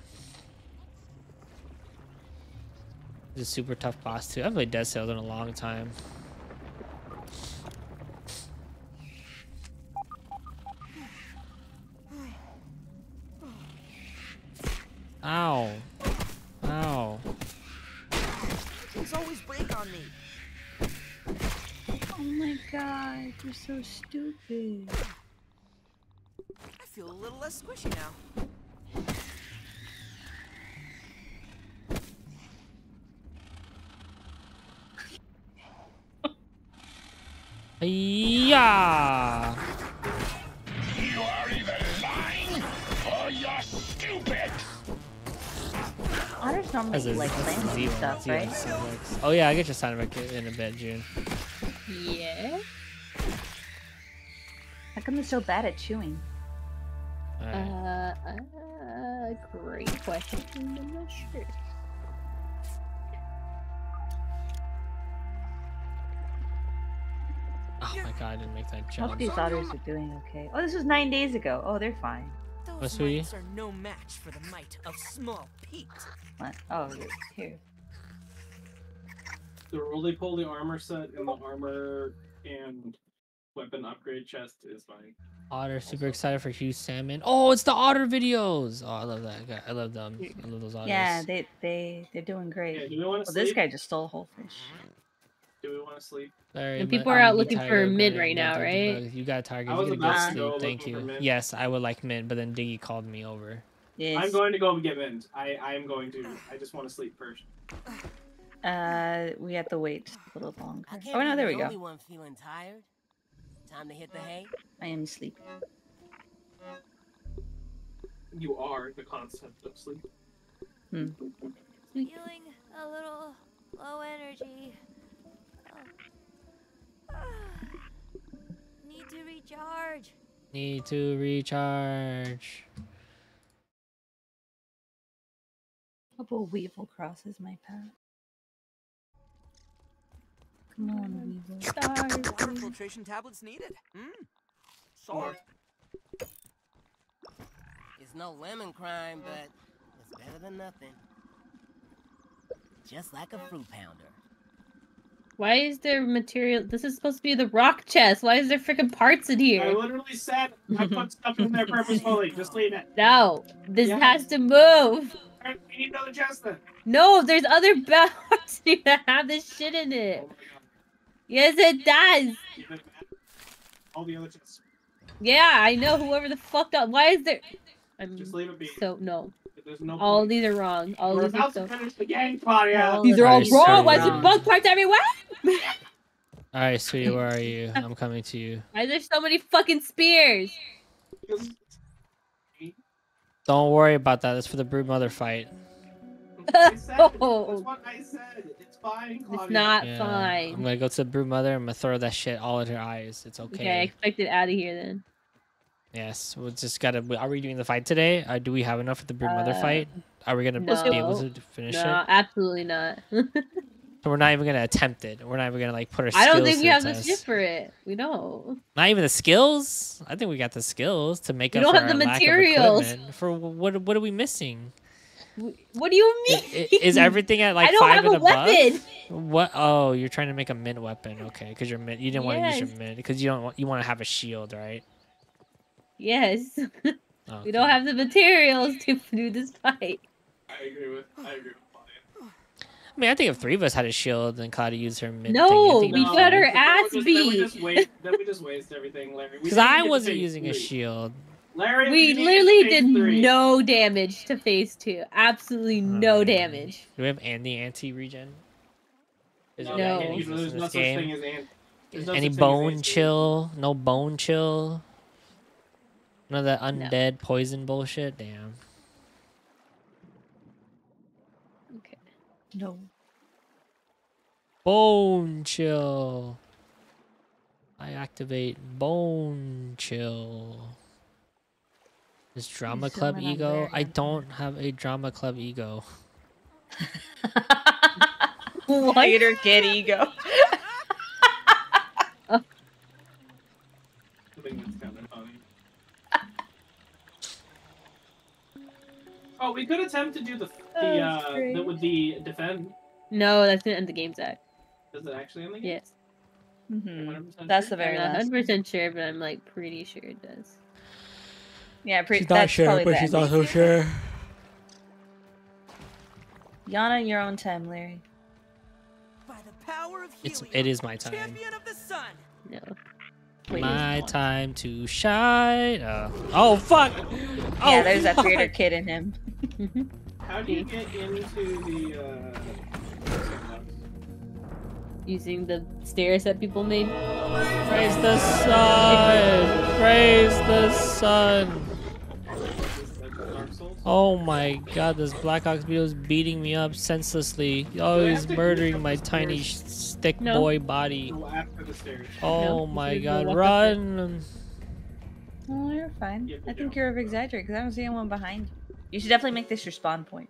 It's a super tough boss too. I haven't played Dead Cells in a long time. Ow. Ow. Things always break on me. Oh my god, you're so stupid. I feel a little less squishy now. Yeah. You are either lying or you're stupid. Otters normally is, like playing stuff, right? one, oh yeah, I get your sound effect in a bit, June. Yeah. How come they're so bad at chewing? Right. Uh, uh, great question. I'm not sure. Oh my god, I didn't make that jump. I hope these otters are doing okay. Oh, this was nine days ago. Oh, they're fine. Those mites are no match for the might of small Pete. What? Oh, here. The roly-poly armor set and the armor and weapon upgrade chest is mine. Otter, super excited for huge salmon. Oh, it's the otter videos. Oh, I love that guy. I love them. I love those otters. Yeah, they they they're doing great. Yeah, do we want to well, sleep? This guy just stole a whole fish. Do we want to sleep? Sorry, and people are out looking for mid right now, right? You got target. You gotta go sleep. Thank you. Yes, I would like mid, but then Diggy called me over. Yes. I'm going to go get mid. I I am going to. I just want to sleep first. Uh, we have to wait just a little longer. Oh no, there we go. Time to hit the hay. I am sleeping. You are the concept of sleep. Hmm. Feeling a little low energy. Oh. Ah. Need to recharge. Need to recharge. A little weevil crosses my path. Come on, weevil. Water filtration tablets needed. Mm. Salt. It's no lemon crime, but it's better than nothing. Just like a fruit pounder. Why is there material? This is supposed to be the rock chest. Why is there freaking parts in here? I literally said I put stuff in there purposefully. Just leave it. No, this yeah. has to move. We need another chest then. No, there's other belts that have this shit in it. Oh, yes, it does. All the other chests. Yeah, I know. Whoever the fuck up. Why is there? I'm just leave it be. So no. no all these are wrong. All We're these about are to so... finish the game, Claudia. All these are all wrong. Why is there bug parts everywhere? All right, sweetie, where are you? I'm coming to you. Why is there so many fucking spears? Don't worry about that. That's for the Broodmother fight. I said, oh. That's what I said. It's fine, Claudia. It's not yeah. fine. I'm gonna go to the Broodmother. I'm gonna throw that shit all at her eyes. It's okay. Okay, I expect it out of here then. Yes, we just gotta. Are we doing the fight today? Uh, do we have enough for the Broodmother uh, fight? Are we gonna no. be able to finish no, it? No, absolutely not. We're not even gonna attempt it. We're not even gonna like put our. I don't skills think we have the shit for it. We don't. Not even the skills. I think we got the skills to make we up. We don't for have our the materials. For what? What are we missing? What do you mean? Is, is everything at like I don't five have and a above? Weapon. What? Oh, you're trying to make a mid weapon, okay? Because you're mid. You didn't yes. want to use your mid because you don't. Want, you want to have a shield, right? Yes. Okay. We don't have the materials to do this fight. I agree with. I agree with. I mean, I think if three of us had a shield, then Claudia used her mid. No, thing, we no. got her ass beat. Then we, then we just waste everything, Larry. Because I wasn't using three. a shield. Larry, we literally did three. no damage to phase two. Absolutely no um, damage. Do we have any anti-regen? No, no. There's no this such game? thing as an there's no any bone chill? No bone chill? None of that undead no. poison bullshit? Damn. Okay. No. Bone chill. I activate bone chill. This drama club ego? I don't have a drama club ego. Later, get ego. I think that's kind of funny. Oh, we could attempt to do the the uh, the with the defend. No, that's gonna end the game, Zach. Does it actually end the game? Yes. Mm-hmm. That's the very last. I'm not one hundred percent sure, but I'm like pretty sure it does. Yeah, pretty. She's not sure, but she's also sure. Yana, your own time, Larry. By the power of it's, Helium, it is my time. Champion of the sun. No. Please, my time to shine. Uh, oh fuck! Oh, yeah, there's fuck. that weirder kid in him. How do you get into the? Uh... Using the stairs that people made. Praise the sun! Praise the sun! Oh my god, this Black Ox Beetle is beating me up senselessly. Oh, he's murdering my tiny stick no. boy body. Oh my god, run! Oh, you're fine. I think you're exaggerating because I don't see anyone behind you. You should definitely make this your spawn point.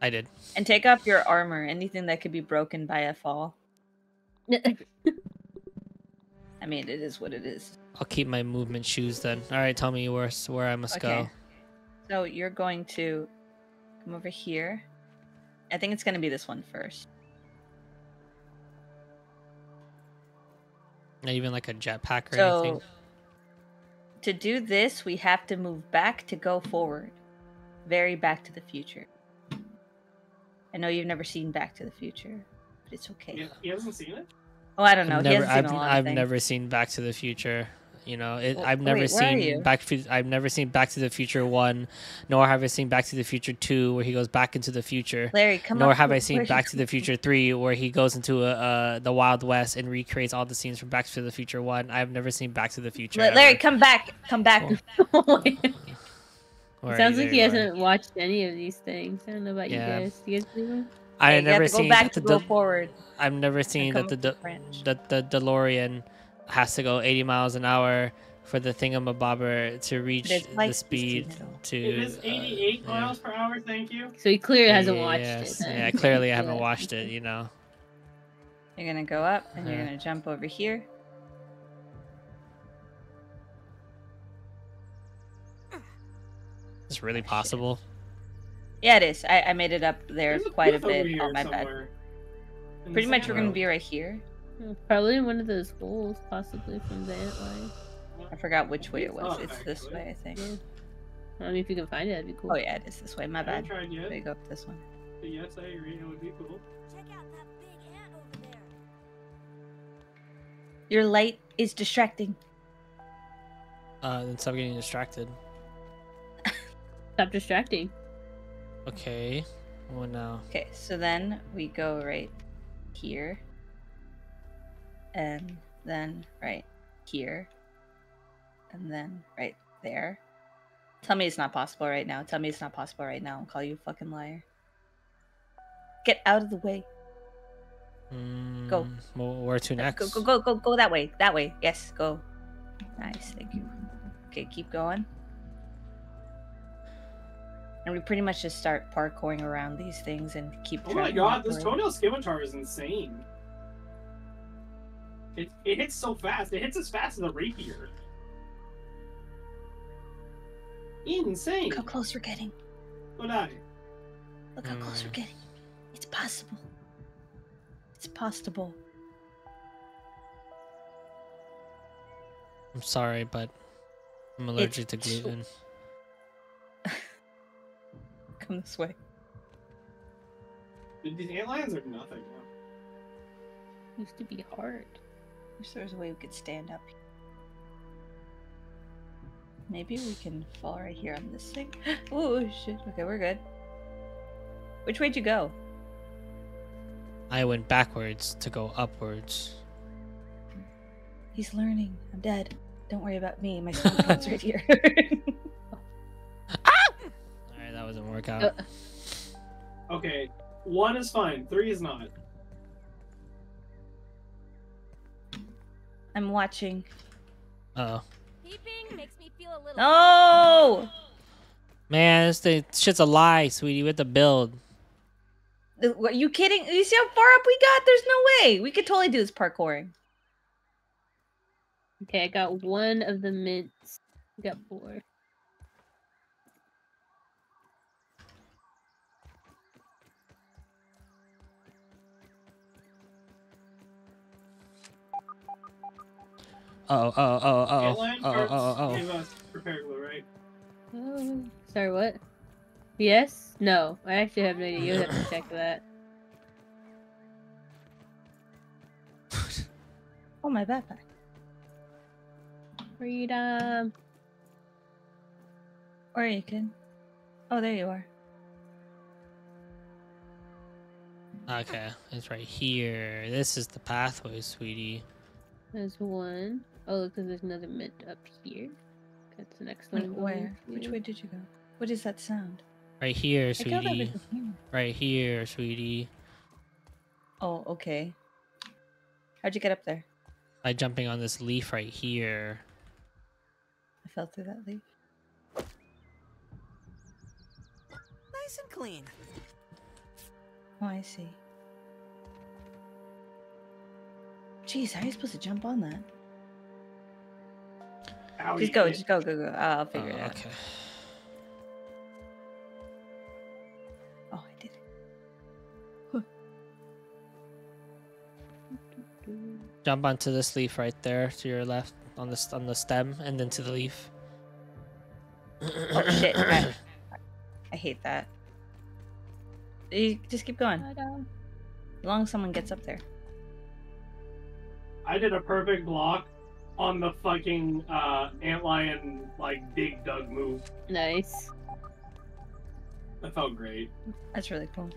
I did. And take off your armor, anything that could be broken by a fall. I mean, it is what it is. I'll keep my movement shoes then. All right, tell me where where I must okay. go. So you're going to come over here. I think it's going to be this one first. Not even like a jetpack or so, anything. To do this, we have to move back to go forward, very Back to the Future. I know you've never seen Back to the Future. It's okay. He hasn't seen it? Oh, I don't know. I've never, he hasn't seen I've, I've never seen Back to the Future. You know, it, well, I've never wait, seen Back. I've never seen Back to the Future One, nor have I seen Back to the Future Two, where he goes back into the future. Larry, come on. Nor have I seen Back to the Future Three, where he goes into a, uh, the Wild West and recreates all the scenes from Back to the Future One. I've never seen Back to the Future. Larry, ever. come back, come back. Oh. It sounds like he hasn't watched any of these things. I don't know about yeah. you guys. Do you guys do them? I have never seen that the that the DeLorean has to go eighty miles an hour for the thingamabobber to reach the speed to. It is eighty-eight uh, miles yeah. per hour. Thank you. So he clearly hasn't yes. watched it. Then. Yeah, clearly I haven't watched it. You know. You're gonna go up and uh-huh. you're gonna jump over here. It's really oh, possible. Shit. Yeah, it is. I, I made it up there There's quite a, a bit. Oh, my bad. Pretty much, road. we're gonna be right here. Probably one of those holes, possibly from the antlion. I forgot which way it was. Oh, it's actually. this way, I think. Yeah. I mean, if you can find it, that'd be cool. Oh yeah, it is this way. My bad. We go up this one. But yes, I agree. It would be cool. Check out that big ant over there. Your light is distracting. Uh, then stop getting distracted. Stop distracting. Okay. Oh no. Okay, so then we go right here. And then right here. And then right there. Tell me it's not possible right now. Tell me it's not possible right now. I'll call you a fucking liar. Get out of the way. Mm, go. Well, where to next? Go, go, go, go, go that way. That way. Yes, go. Nice, thank you. Okay, keep going. And we pretty much just start parkouring around these things and keep. Oh my god, this toenail scimitar is insane. It, it hits so fast. It hits as fast as a rapier. Insane. Look how close we're getting. Don't I? Look how mm. close we're getting. It's possible. It's possible. I'm sorry, but I'm allergic it's... to gluten. Come this way. These antlions are nothing now. Used to be hard. I wish there was a way we could stand up. Maybe we can fall right here on this thing. Oh shit. Okay, we're good. Which way'd you go? I went backwards to go upwards. He's learning. I'm dead. Don't worry about me. My stomach's right here. That doesn't work out. Uh, okay, one is fine. Three is not. I'm watching. Uh oh. Peeping makes me feel a little. No! Man, this thing, shit's a lie, sweetie. We have to build. Are you kidding? You see how far up we got? There's no way. We could totally do this parkouring. Okay, I got one of the mints. We got four. Uh oh, uh oh, uh oh, uh oh, uh oh, gave us prepared glue, right? Oh, sorry, what? Yes? No, I actually have no idea. You have to check that. Oh, my backpack. Freedom. Where are you, kid? Oh, there you are. Okay, it's right here. This is the pathway, sweetie. There's one. Oh, look, there's another mint up here. That's the next one. Where? Which way did you go? What is that sound? Right here, sweetie. Right here, sweetie. Oh, okay. How'd you get up there? By jumping on this leaf right here. I fell through that leaf. Nice and clean. Oh, I see. Jeez, how are you supposed to jump on that? Owie. Just go, just go, go, go. I'll figure oh, it out. Okay. Oh, I did it. Huh. Jump onto this leaf right there, to your left, on the on the stem, and then to the leaf. Oh shit! I, I hate that. You just keep going. As long as someone gets up there. I did a perfect block on the fucking uh, antlion, like, dig dug move. Nice. That felt great. That's really cool.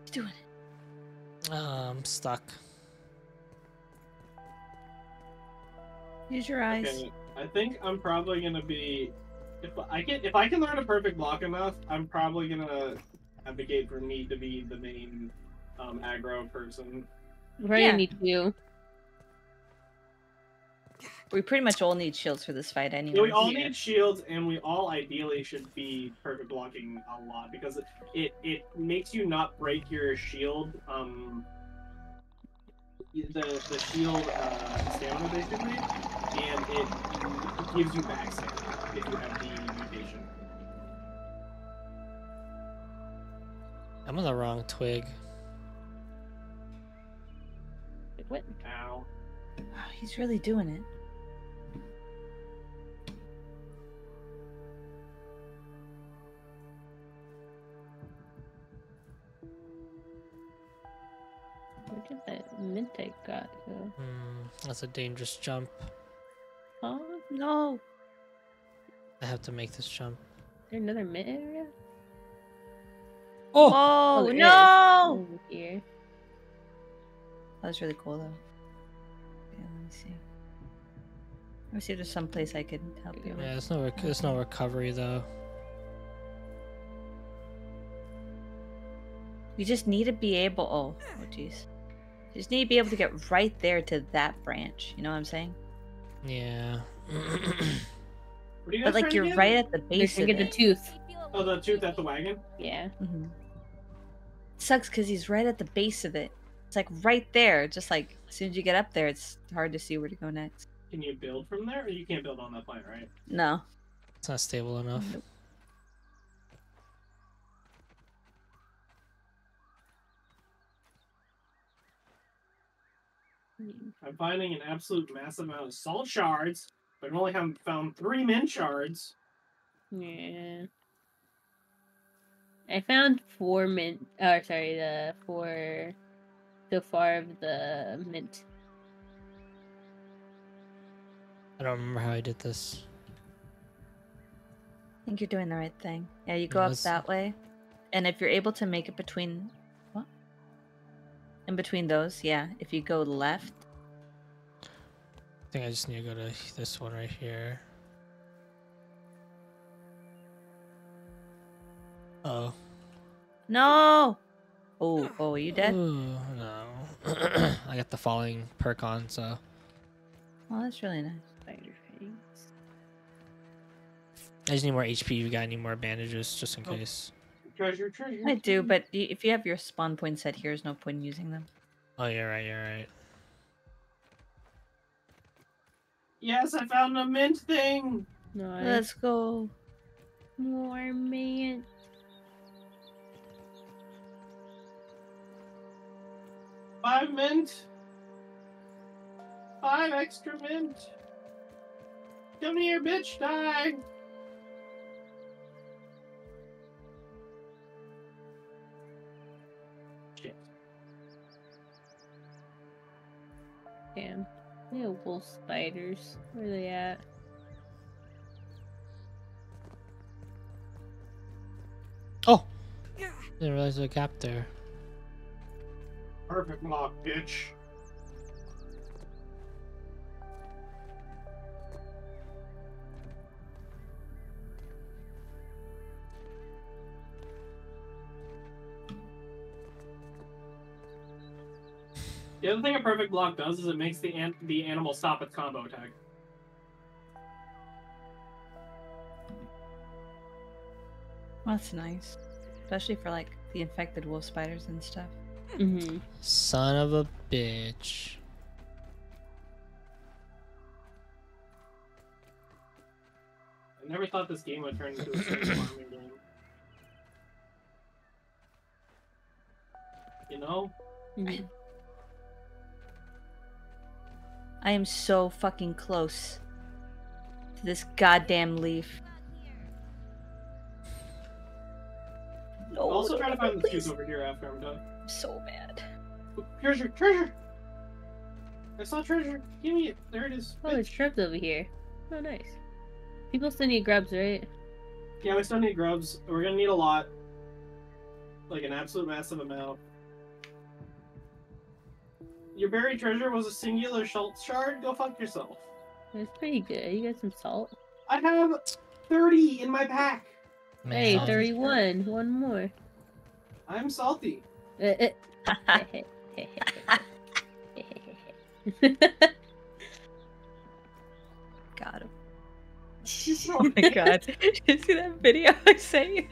He's doing it. Oh, I'm stuck. Use your eyes. Okay. I think I'm probably gonna be. If I can, if I can learn a perfect block enough, I'm probably gonna. Advocate for me to be the main um, aggro person. Right, yeah. I need you. We pretty much all need shields for this fight anyway. Yeah, we all yeah. need shields, and we all ideally should be perfect blocking a lot because it it, it makes you not break your shield. Um, the the shield uh, stamina basically, and it, it gives you back stamina if you have the mutation. I'm on the wrong twig. What? Ow. Oh, he's really doing it. Where did that mint I got go? Mm, that's a dangerous jump. Huh? No. I have to make this jump. Is there another mint area? Oh, oh, oh no! That was really cool, though. see. I see there's someplace I could help you. Yeah, there's no, rec there's no recovery though. You just need to be able. Oh, oh, jeez. You just need to be able to get right there to that branch. You know what I'm saying? Yeah. What are you guys but like you're right at the base. You should get it. The tooth. Oh, the tooth at the wagon. Yeah. Mm-hmm. It sucks because he's right at the base of it. It's like right there. Just like as soon as you get up there, it's hard to see where to go next. Can you build from there? Or you can't build on that plane, right? No. It's not stable enough. Nope. I'm finding an absolute massive amount of salt shards, but I only haven't found three mint shards. Yeah. I found four mint. Oh, sorry, the four so far of the mint. I don't remember how I did this. I think you're doing the right thing. Yeah, you go no, up that's... that way, and if you're able to make it between. In between those, yeah. If you go left, I think I just need to go to this one right here. Uh oh. No. Oh, oh, are you dead? Ooh, no. I got the falling perk on, so. Well, that's really nice. Spider face. I just need more H P. You got any more bandages, just in oh. case? Treasure, treasure. I do, but if you have your spawn point set here, there's no point in using them. Oh, you're right, you're right. Yes, I found a mint thing! Nice. Let's go. More mint. Five mint. Five extra mint. Come here, bitch, die! Damn. They have wolf spiders. Where are they at? Oh! Yeah. Didn't realize there's a gap there. Perfect lock, bitch. The other thing a perfect block does is it makes the an the animal stop its combo attack. Well, that's nice, especially for like the infected wolf spiders and stuff. Mm-hmm. Son of a bitch. I never thought this game would turn into a farming game. You know. Mm-hmm. I am so fucking close to this goddamn leaf. No, I'll also try to find please. the tooth over here after I'm done. I'm so mad. Treasure! Treasure! I saw treasure! Give me it! There it is. Oh, there's shrubs over here. Oh, nice. People still need grubs, right? Yeah, we still need grubs. We're gonna need a lot. Like an absolute massive amount. Your buried treasure was a singular salt shard? Go fuck yourself. That's pretty good. You got some salt? I have thirty in my pack! Man. Hey, thirty-one. One more. I'm salty. Got him. Oh my god. Did you see that video I sent you?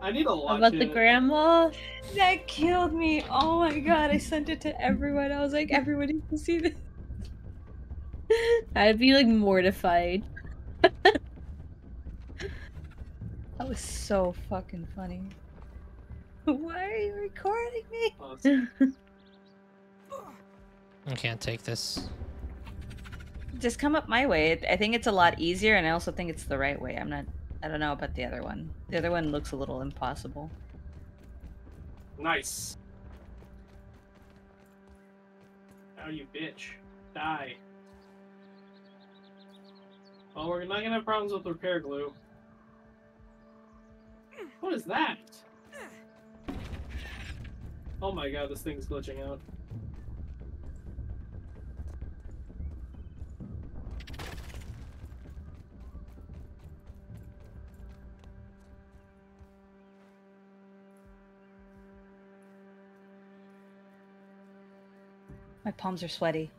I need a lot about the grandma that killed me. Oh my god! I sent it to everyone. I was like, everyone needs to see this. I'd be like mortified. That was so fucking funny. Why are you recording me? Awesome. I can't take this. Just come up my way. I think it's a lot easier, and I also think it's the right way. I'm not. I don't know about the other one. The other one looks a little impossible. Nice. Oh, you bitch. Die. Well, we're not gonna have problems with repair glue. What is that? Oh my god, this thing's glitching out. My palms are sweaty.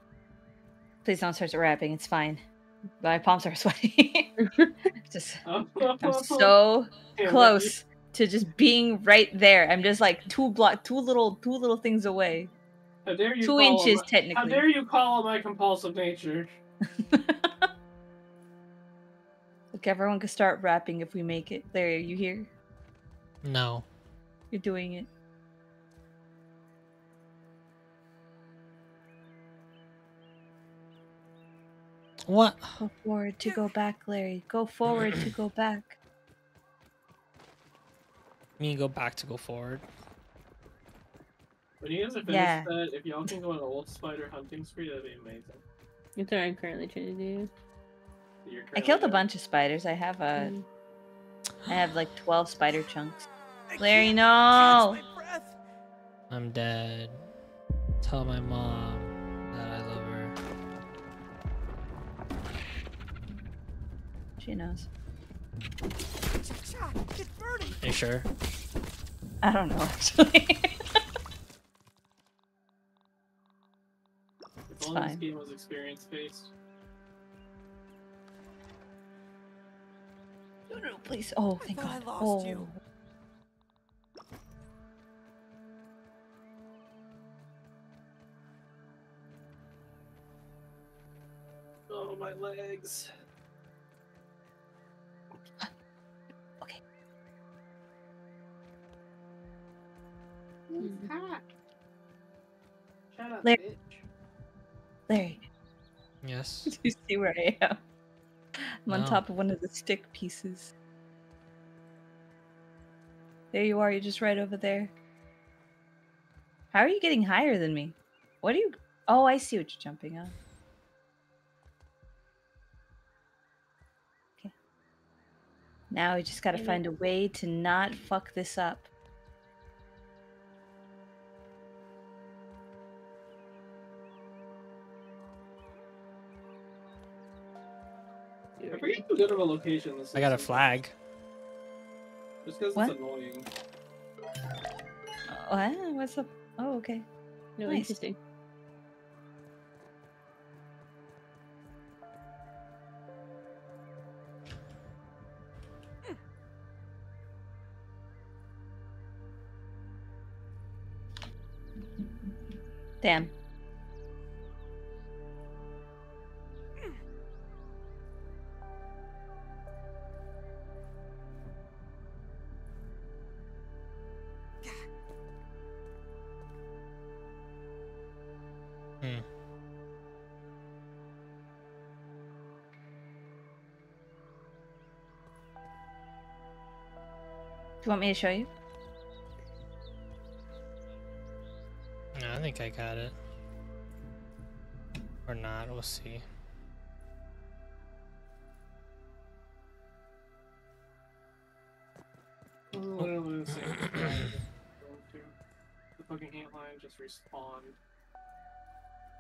Please don't start rapping. It's fine. My palms are sweaty. Just, I'm so close to just being right there. I'm just like two block, two little, two little things away. How dare you? Two inches, my, technically. How dare you call my compulsive nature? Look, everyone can start rapping if we make it. Larry, are you here? No. You're doing it. What? Go forward to go back, Larry. Go forward to go back. You mean go back to go forward? When you guys have finished yeah. that, if y'all can go on an old spider hunting spree, that'd be amazing. That's what I'm currently trying to do. I killed doing. a bunch of spiders. I have a, mm. I have like twelve spider chunks. I Larry, no! I'm dead. Tell my mom that I love her. She knows. Are you sure? I don't know, actually. If only this game was experience-based. No, no, please. Oh, thank God. I thought I lost you. Oh, my legs. Okay. Mm-hmm. Shut up, Larry. Bitch. Larry. Yes. Do you see where I am? I'm on no. top of one of the stick pieces. There you are, you're just right over there. How are you getting higher than me? What are you... Oh, I see what you're jumping on. Okay. Now we just gotta Maybe. find a way to not fuck this up. I forget how good of a location this is. I got a flag. Just because it's annoying. What? What's up? Oh, okay. No, nice. Interesting. Damn. Do you want me to show you? No, I think I got it. Or not, we'll see. Oh, the fucking ant lion just respawned.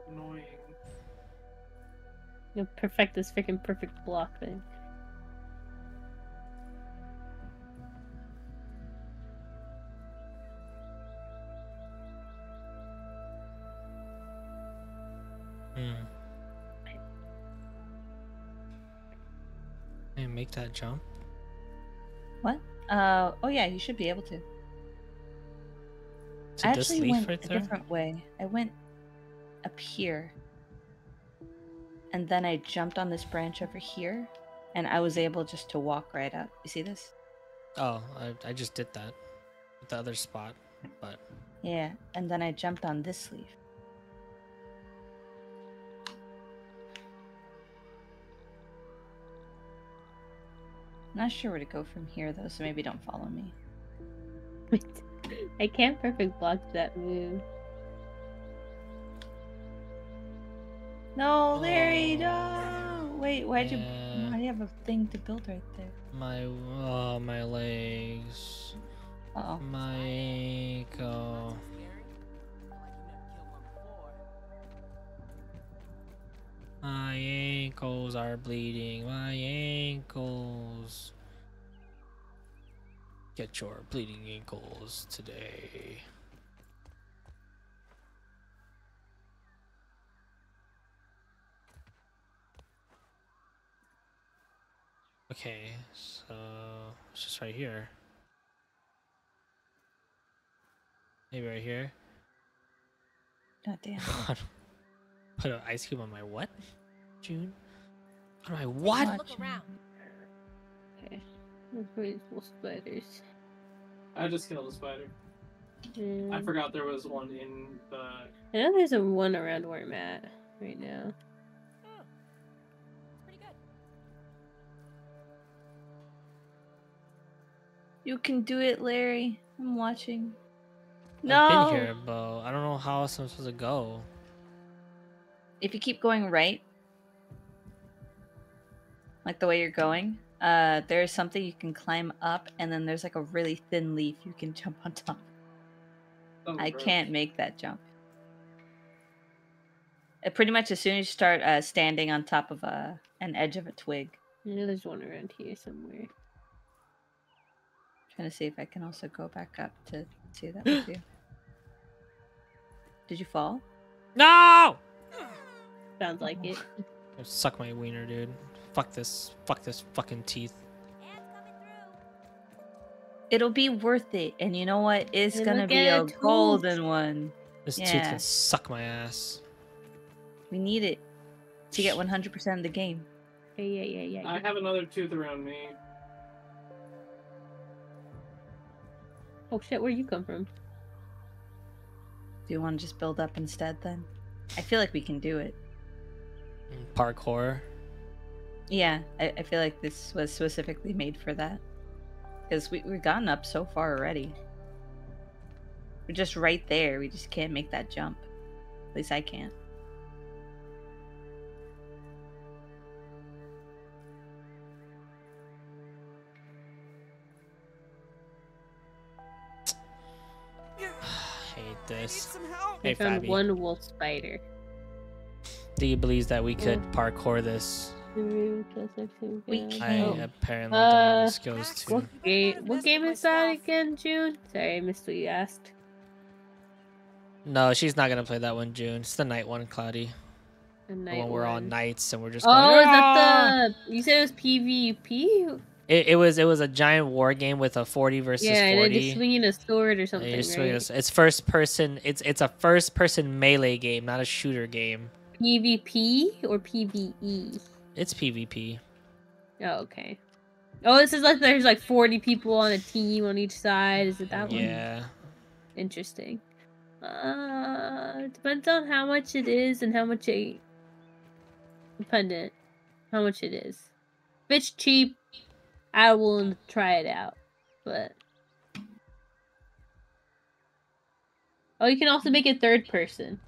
Annoying. You'll perfect this freaking perfect block thing. That jump? What? Uh, oh yeah, you should be able to. I actually went a different way. I went up here. And then I jumped on this branch over here. And I was able just to walk right up. You see this? Oh, I, I just did that. With the other spot. But yeah, and then I jumped on this leaf. Not sure where to go from here though, so maybe don't follow me. I can't perfect block that move. No, Larry, oh, no! Wait, why'd yeah. you? Why do you have a thing to build right there? My, oh, my legs. Uh oh. My ankle. My ankles are bleeding. My ankles. Get your bleeding ankles today. Okay, so it's just right here. Maybe right here. God damn. Put an ice cube on my what? June? On my what? Watch. Look around. Okay. There's full spiders. I just killed a spider. Mm. I forgot there was one in the... I know there's a one around where I'm at right now. Oh. It's pretty good. You can do it, Larry. I'm watching. No! I've been here, Bo. I don't know how else I'm supposed to go. If you keep going right, like the way you're going, uh, there's something you can climb up, and then there's like a really thin leaf you can jump on top. Oh, I gross. Can't make that jump. It pretty much as soon as you start uh, standing on top of a, an edge of a twig. I know there's one around here somewhere. I'm trying to see if I can also go back up to see that with you. Did you fall? No! Sounds like it. Suck my wiener, dude. Fuck this. Fuck this fucking teeth. It'll be worth it, and you know what? It's It'll gonna be a, a golden one. This yeah. tooth can suck my ass. We need it to get one hundred percent of the game. Yeah, yeah, yeah, yeah. I have another tooth around me. Oh shit! Where you come from? Do you want to just build up instead, then? I feel like we can do it. Parkour. Yeah, I, I feel like this was specifically made for that, because we, we've gotten up so far already. We're just right there. We just can't make that jump. At least I can't. I hate this. Hey, I found Fabi. One wolf spider. He believes that we could parkour this. We can. I apparently uh, don't have the skills to. What game, what game is that again, June? Sorry, I missed what you asked. No, she's not gonna play that one, June. It's the night one, Cloudy. The night when we're all knights and we're just. Oh, going, is that the? You said it was PvP. It, it was it was a giant war game with a forty versus yeah, forty. Yeah, and you're swinging a sword or something. Right? A, it's first person. It's it's a first person melee game, not a shooter game. PvP or PvE? It's PvP. Oh, okay. Oh, this is like there's like forty people on a team on each side. Is it that yeah. one? Yeah. Interesting. Uh, depends on how much it is and how much it... Dependent. How much it is. If it's cheap, I will try it out. But... Oh, you can also make it third person.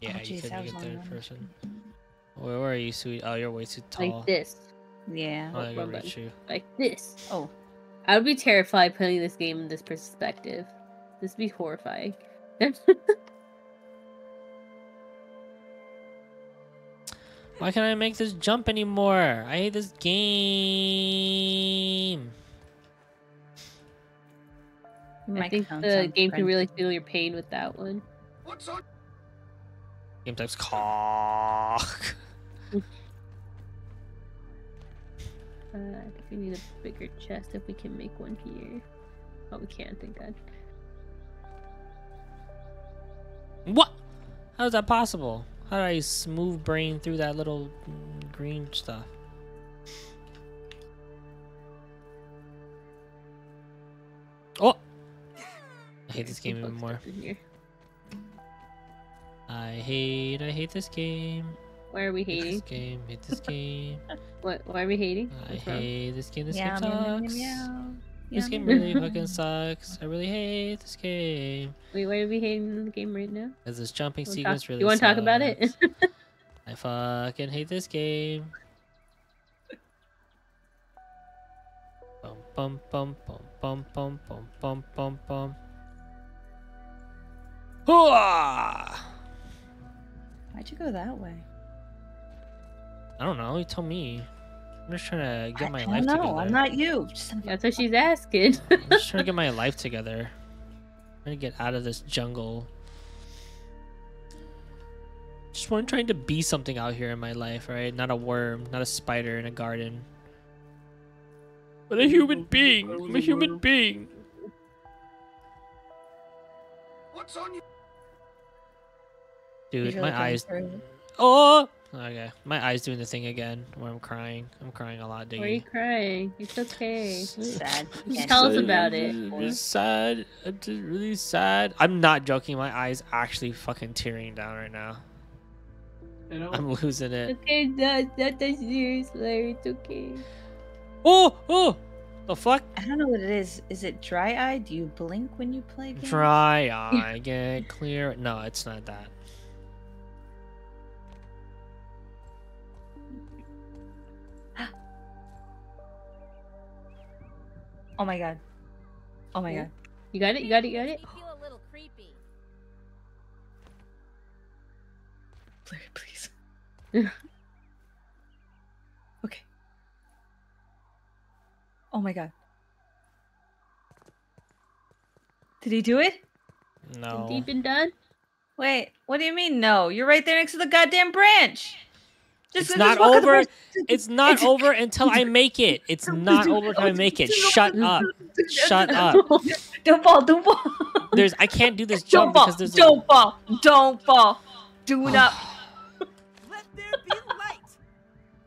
Yeah, oh, geez, you could make it third one. Person. Where, where are you, sweet? Oh, you're way too tall. Like this. Yeah. Oh, oh, reach you. Like this. Oh. I would be terrified playing this game in this perspective. This would be horrifying. Why can't I make this jump anymore? I hate this game. I think the game can really feel your pain with that one. What's on? Game type's cock. uh, I think we need a bigger chest if we can make one here. Oh, we can't, thank God. What? How is that possible? How did I smooth brain through that little green stuff? Oh! I hate this game even more. I hate, I hate this game. Why are we hating? Hate this game, hate this game. What? Why are we hating? I What's hate wrong? This game. This yeah, game meow, sucks. Meow, meow, meow. This meow, game meow. Really fucking sucks. I really hate this game. Wait, why are we hating the game right now? Because this jumping we'll sequence talk. Really. You want to talk about it? I fucking hate this game. Bum bum bum bum bum bum bum bum bum bum. Hooah! Why'd you go that way? I don't know. You tell me. I'm just trying to get my life together. No, I'm not you. That's what she's asking. I'm just trying to get my life together. I'm trying to get out of this jungle. Just want to try to be something out here in my life, right? Not a worm, not a spider in a garden. But a human being. I'm a human being. What's on you? Dude, my eyes. Oh! Okay. My eyes doing the thing again where I'm crying. I'm crying a lot, Diggy. Why are you crying? It's okay. Sad. Just tell us about it. I'm just sad. I'm just really sad. I'm not joking. My eyes actually fucking tearing down right now. You know? I'm losing it. Okay, not that serious, Larry. It's okay. Oh! Oh! The fuck? I don't know what it is. Is it dry eye? Do you blink when you play games? Dry eye. Get clear. No, it's not that. Oh my god. Oh my god. You got it? You got it? You got it? You feel a little creepy. Please. Okay. Oh my god. Did he do it? No. Has he been done? Wait, what do you mean no? You're right there next to the goddamn branch! Just, it's not over. It's not over until I make it. It's not over until I make it. Shut up. Shut up. Don't fall. Don't fall. There's. I can't do this jump because there's. Don't fall. Don't fall. Do not. Let there be light.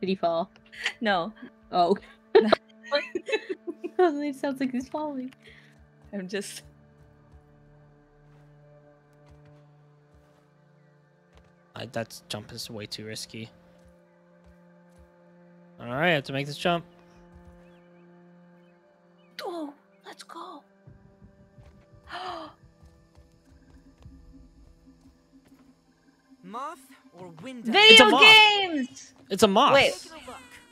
Did he fall? No. Oh. It sounds like he's falling. I'm just. Uh, that jump is way too risky. All right, I have to make this jump. Oh, let's go. Moth or window? Video games! It's, it's a moth. Wait.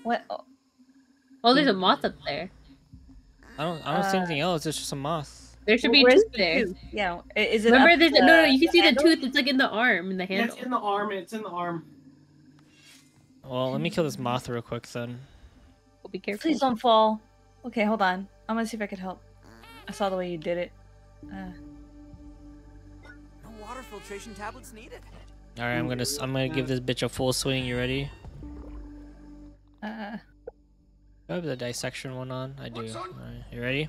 What? Oh. Oh, there's a moth up there. I don't I don't uh, see anything else. It's just a moth. There should well, be a tooth there. Tooth? Yeah. Is it Remember there's the, no no, you can see handle? the tooth. It's like in the arm, in the handle. It's in the arm. It's in the arm. Well, let me kill this moth real quick then. We'll be careful. Please don't fall. Okay, hold on. I'm gonna see if I can help. I saw the way you did it. Uh... No water filtration tablets needed. All right, I'm gonna I'm gonna give this bitch a full swing. You ready? Uh. Do I have the dissection one on? I do. All right, you ready?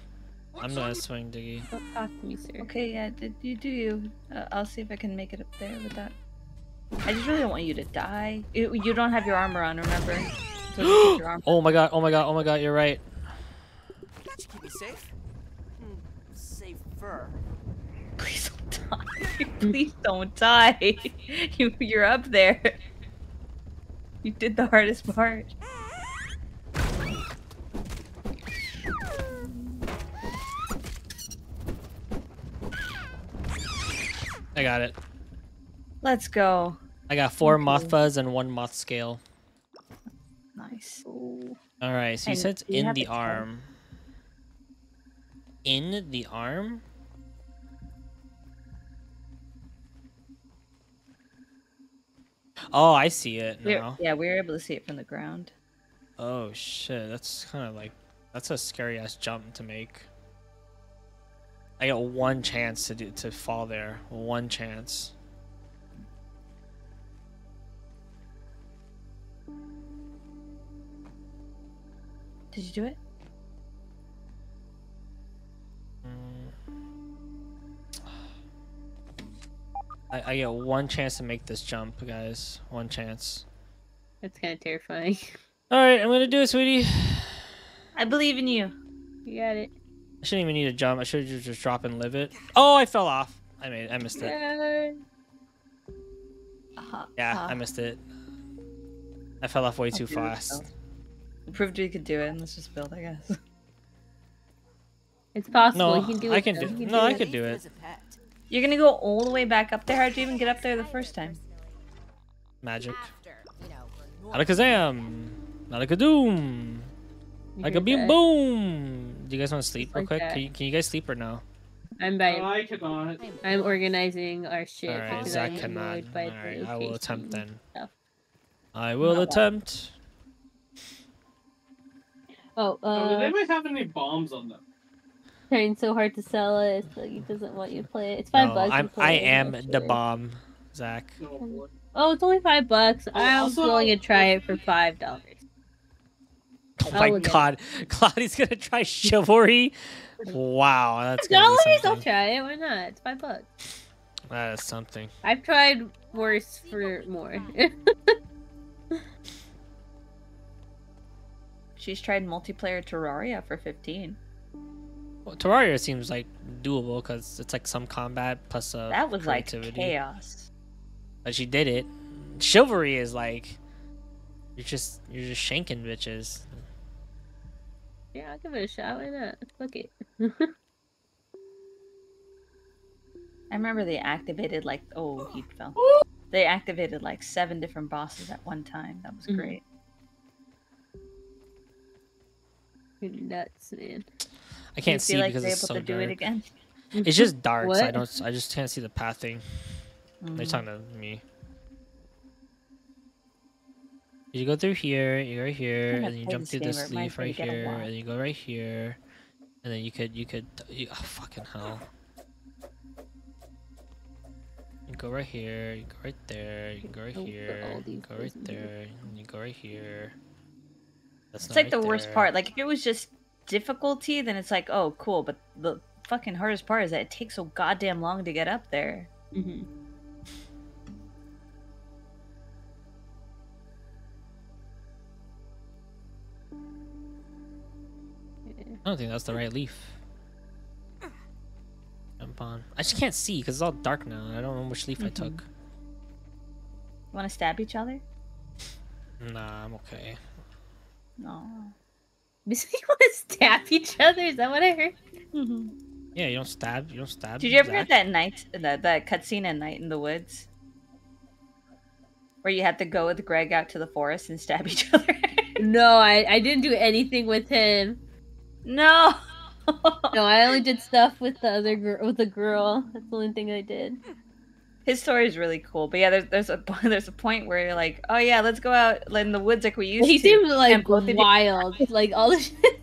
I'm gonna swing, Diggy. Don't talk to me, sir. Okay, yeah. Did you do you? Uh, I'll see if I can make it up there with that. I just really don't want you to die. You, you don't have your armor on, remember? So your armor. Oh my god, oh my god, oh my god, you're right. That should keep you safe. Mm, safer. Please don't die. Please don't die. You, you're up there. You did the hardest part. I got it. Let's go. I got four okay. mothas and one moth scale. Nice. Ooh. All right. So you and said it's in the arm. Time. In the arm. Oh, I see it now. We're, yeah, we were able to see it from the ground. Oh shit! That's kind of like that's a scary ass jump to make. I got one chance to do to fall there. One chance. Did you do it? Mm. I, I get one chance to make this jump, guys. One chance. That's kind of terrifying. Alright, I'm gonna do it, sweetie. I believe in you. You got it. I shouldn't even need a jump. I should have just drop and live it. Oh, I fell off. I made it. I missed it. Uh-huh. Yeah, uh-huh. I missed it. I fell off way too fast. We proved you could do it, and let's just build, I guess. It's possible. No, you can do it. I can do, can no, do I it. could do it. You're gonna go all the way back up there. How'd you even get up there the first time? Magic. Alakazam! Alakadoom! Like a beam boom! Do you guys want to sleep real quick? Can you, can you guys sleep or no? I'm by. Oh, I cannot. I'm organizing our shit. All right, Zach cannot. All right, I will attempt then. Stuff. I will Not attempt. Well. Oh, uh, do they even have any bombs on them? Trying so hard to sell it, so he doesn't want you to play it. It's five no, bucks. I'm, I am it, the bomb, Zach. Oh, oh, it's only five bucks. I'm also willing to try it for five dollars. Oh my oh, god. Good. Claudia's gonna try Chivalry. Wow, that's good. No worries, I'll try it. Why not? It's my book. That is something. I've tried worse for more. She's tried multiplayer Terraria for fifteen. Well, Terraria seems like doable because it's like some combat plus a that was creativity. Like chaos. But she did it. Chivalry is like you're just you're just shanking bitches. Yeah, I'll give it a shot. Why not? Fuck it. I remember they activated like oh he fell. They activated like seven different bosses at one time. That was great. You're nuts, man. I can't see like because it's so dark. Do it again? It's just dark. So I don't. I just can't see the pathing. Mm-hmm. They're talking to me. You go through here, you go right here, and then you jump through this leaf right here, and you go right here, and then you could, you could, you, oh fucking hell. You go right here, you go right there, you go right here, you go right there, and you go right here. That's like the worst part. Like if it was just difficulty, then it's like, oh cool, but the fucking hardest part is that it takes so goddamn long to get up there. Mm-hmm. I don't think that's the right leaf. Jump on. I just can't see because it's all dark now. I don't know which leaf mm-hmm. I took. You want to stab each other? Nah, I'm okay. No. You want to stab each other? Is that what I heard? Mm-hmm. Yeah, you don't stab. You don't stab. Did you ever hear that night, that that cutscene in Night in the Woods, where you had to go with Greg out to the forest and stab each other? No, I I didn't do anything with him. No, no, I only did stuff with the other girl. With the girl, that's the only thing I did. His story is really cool, but yeah, there's there's a there's a point where you're like, oh yeah, let's go out in the woods like we used he to. He seemed like wild, you... like all the shit.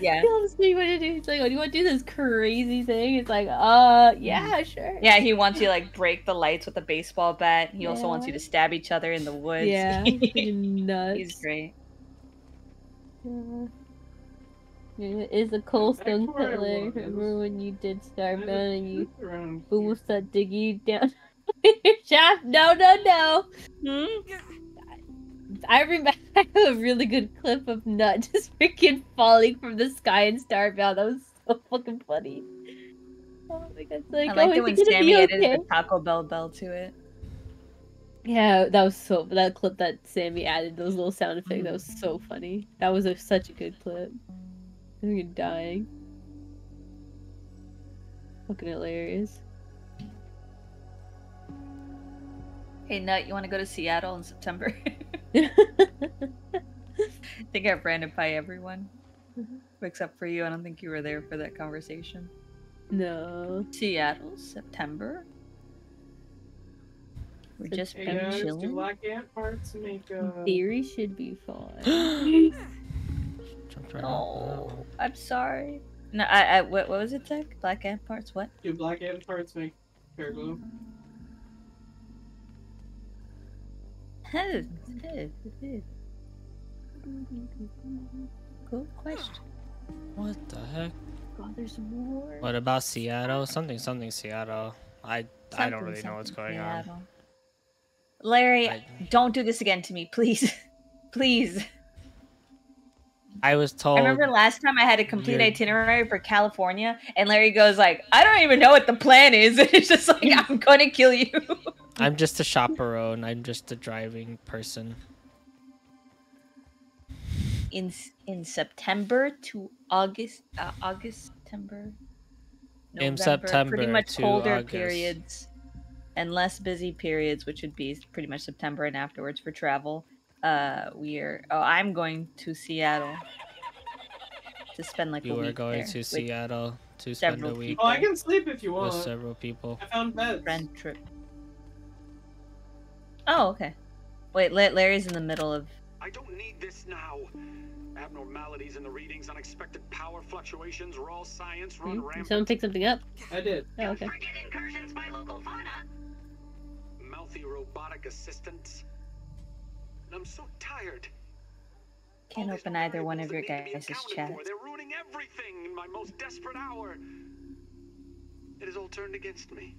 Yeah, all this thing you want to do. He's like, oh, do you want to do this crazy thing? It's like, uh, yeah, sure. Yeah, he wants you to like break the lights with a baseball bat. He yeah. also wants you to stab each other in the woods. Yeah, nuts. He's great. Yeah. It is a Coldstone Settler. Remember when you did Starbound and you almost started digging you down your shaft? No, no, no! Hmm? I remember I have a really good clip of Nut just freaking falling from the sky in Starbound. That was so fucking funny. Oh my god, it's like, I liked oh, it when Sammy added okay? the Taco Bell bell to it. Yeah, that was so. That clip that Sammy added, those little sound effects, that was so funny. That was a, such a good clip. I think you're dying. Fucking hilarious. Hey Nut, you want to go to Seattle in September? I think I've ran it by everyone. Mm-hmm. Except for you, I don't think you were there for that conversation. No. Seattle, September? We September. Just been yeah, chilling. Do black ant parts make a... Theory should be fun. Right oh, I'm sorry. No, I, I, what, what was it, Zach? Black ant parts, what? Do black ant parts make hair glue? Cool question. What the heck? God, there's more. What about Seattle? Something, something, Seattle. I, something, I don't really know what's going Seattle. on. Larry, I... don't do this again to me, please. Please. I was told. I remember last time I had a complete you're... itinerary for California, and Larry goes like, "I don't even know what the plan is." And it's just like, "I'm going to kill you." I'm just a chaperone. I'm just a driving person. In in September to August, uh, August, September, November, in September pretty much to colder August. Periods and less busy periods, which would be pretty much September and afterwards for travel. Uh, we are. Oh, I'm going to Seattle to spend like you a week. You are going there to Seattle to spend a week. Oh, I can sleep if you want. With several people. I found beds. Friend trip. Oh, okay. Wait, Larry's in the middle of. I don't need this now. Abnormalities in the readings, unexpected power fluctuations, raw science run mm-hmm. rampant. Someone pick something up. I did. Oh, okay. Don't forget incursions by local fauna. Mouthy robotic assistants. I'm so tired. Can't open either one of your guys' chats. They're ruining everything in my most desperate hour. It has all turned against me.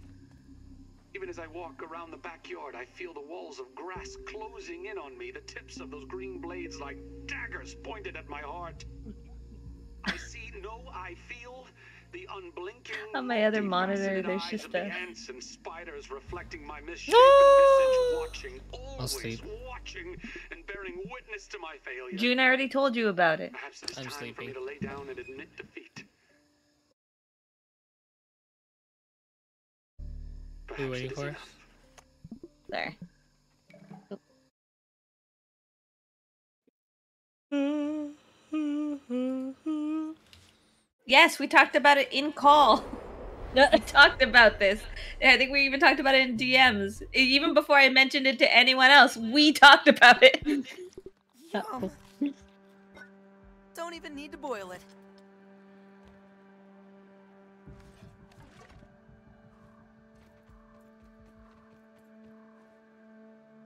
Even as I walk around the backyard, I feel the walls of grass closing in on me, the tips of those green blades like daggers pointed at my heart. I see, no, I feel the unblinking... On my other monitor, there's just a... ants and spiders reflecting my misshapen message, watching, always watching, and bearing witness to my failure. June, I already told you about it. Perhaps it's time for me to lay down and admit defeat. Who are you waiting for? There. Yes, we talked about it in call. We talked about this. I think we even talked about it in D Ms. Even before I mentioned it to anyone else, we talked about it. Oh. Don't even need to boil it.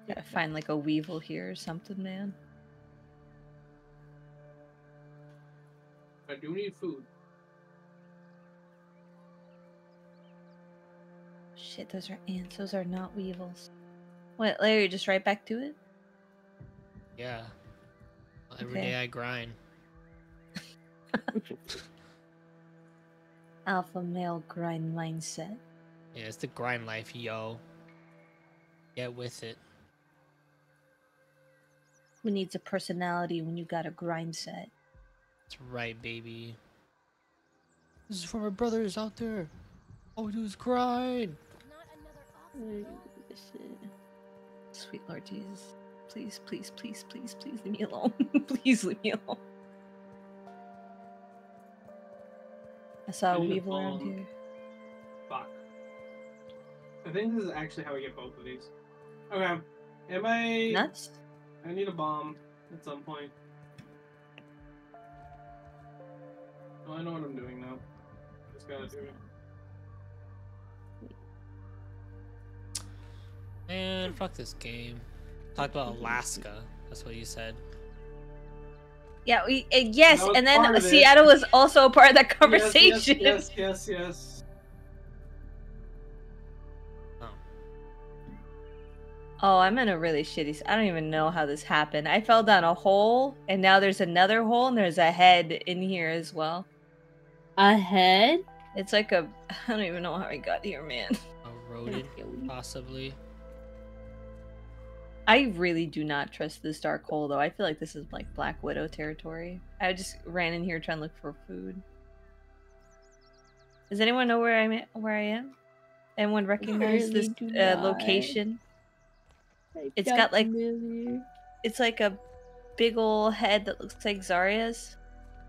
Gotta find like a weevil here or something, man. I do need food. Shit, those are ants. Those are not weevils. What, Larry, just right back to it? Yeah. Well, every okay. day I grind. Alpha male grind mindset. Yeah, it's the grind life, yo. Get with it. Who needs a personality when you got a grind set? That's right, baby. This is for my brothers out there. All we do is grind. Not another Sweet Lord Jesus. Please, please, please, please, please leave me alone. Please leave me alone. I saw a weevil around here. Fuck. I think this is actually how we get both of these. Okay. Am I... nuts? I need a bomb at some point. Well, I know what I'm doing now. I just gotta do it. Man, fuck this game. Talked about Alaska. That's what you said. Yeah, we, uh, yes, and then Seattle was also a part of that conversation. Yes, yes, yes, yes. yes. Oh, I'm in a really shitty... I don't even know how this happened. I fell down a hole, and now there's another hole, and there's a head in here as well. A head? It's like a... I don't even know how I got here, man. Eroded, possibly. I really do not trust this dark hole, though. I feel like this is, like, Black Widow territory. I just ran in here trying to look for food. Does anyone know where I'm at, where I am? Anyone recognize really this uh, location? I it's got like, really. It's like a big ol' head that looks like Zarya's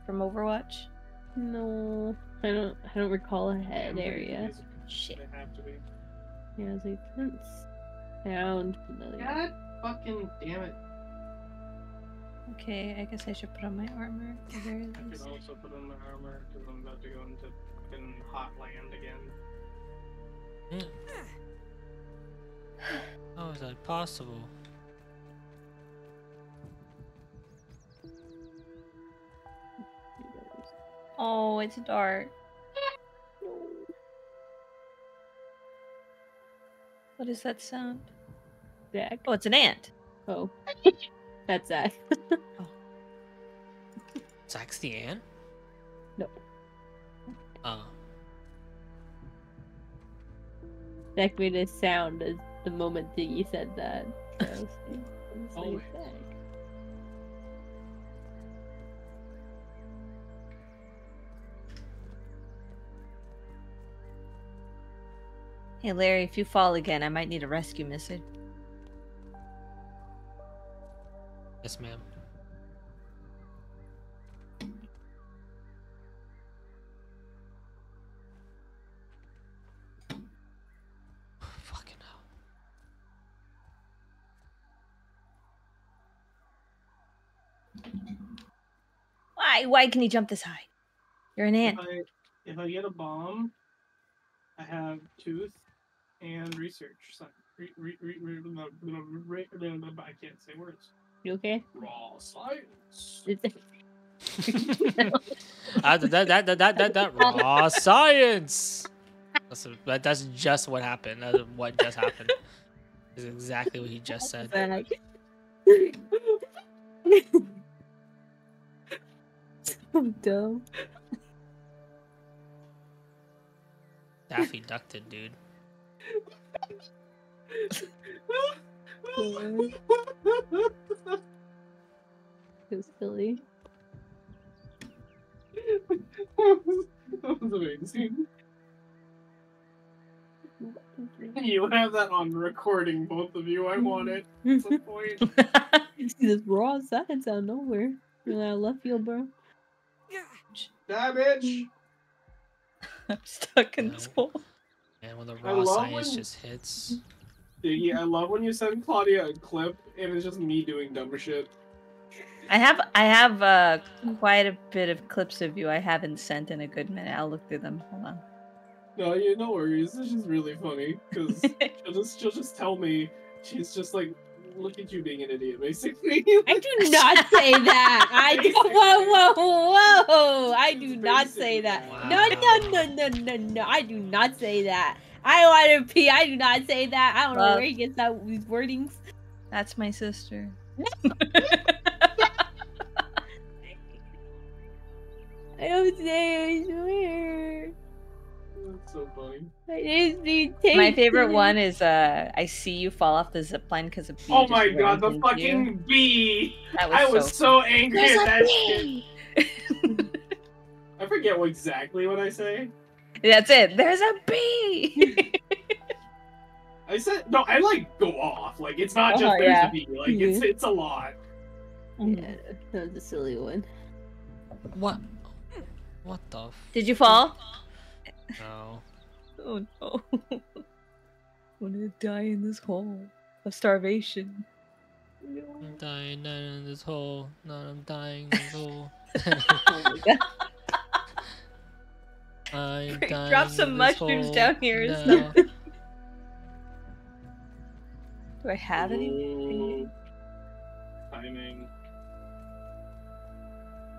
from Overwatch. No, I don't. I don't recall a head area. Shit. They have to be. Yeah, I was like, that's found another. God fucking damn it. Okay, I guess I should put on my armor. There it is. I can also put on my armor because I'm about to go into fucking hot land again. Mm. How is that possible? Oh, it's dark. What is that sound? Zach? Oh, it's an ant. Oh. That's Zach. Oh. Zach's the ant? No. Oh. Zach made a sound as the moment that you said that. So, oh, like that. Hey Larry, if you fall again, I might need a rescue message. Yes, ma'am. Why? Why can he jump this high? You're an ant. If I, if I get a bomb, I have tooth and research. So, re, re, re, re, re, re, re, re, I can't say words. You okay? Raw science. uh, that, that, that, that, that, that raw science. That's, a, that's just what happened. That's what just happened. Is exactly what he just said. So dumb. Daffy ducked it, dude. It was silly. That was amazing. You have that on recording, both of you. I want it at some point. You see this raw science out of nowhere. You're out of left field, bro. Damage! I'm stuck in this hole. And when the raw science when... just hits. Diggy, I love when you send Claudia a clip and it's just me doing dumb shit. I have I have uh, quite a bit of clips of you I haven't sent in a good minute. I'll look through them. Hold on. No, yeah, no worries. This is really funny because she'll just she'll just tell me she's just like, look at you being an idiot, basically. I do not say that. I do. Whoa, whoa, whoa! I do not say that. Wow. No, no, no, no, no, no! I do not say that. I want to pee. I do not say that. I don't well, know where he gets that these wordings. That's my sister. I don't say. I swear. That's so funny. My favorite one is uh, I see you fall off the zipline because of bee. Oh my god, the fucking you. bee! That was I so was so funny. angry There's at that shit. I forget what exactly what I say. That's it. There's a bee. I said no. I like go off. Like it's not oh, just there's yeah. a bee. Like it's it's a lot. Yeah, that was a silly one. What? What the? F Did you fall? No. Oh no. I'm gonna die in this hole of starvation. No. I'm dying down in this hole. No, I'm dying in this hole. Oh my god. I'm Great, dying drop some in this mushrooms hole. down here. No. Do I have anything? Timing.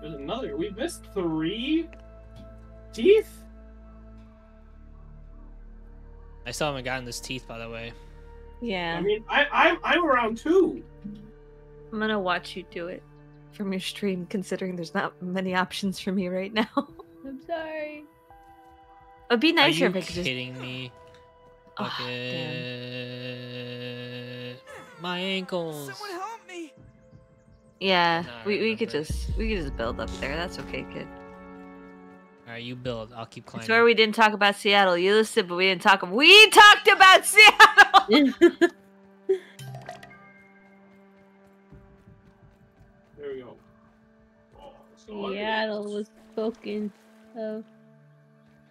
There's another. We missed three teeth? I still haven't gotten this teeth, by the way. Yeah. I mean, I, I, I'm around two. I'm gonna watch you do it from your stream, considering there's not many options for me right now. I'm sorry. It'd be nicer if I could just... Are you kidding me? Fuck oh, it. My ankles. Someone help me. Yeah, nah, we, we could just we could just build up there. That's okay, kid. Alright, you build. I'll keep climbing. That's where we didn't talk about Seattle. You listed, but we didn't talk about... We talked about Seattle! There we go. Oh, so Seattle was spoken of.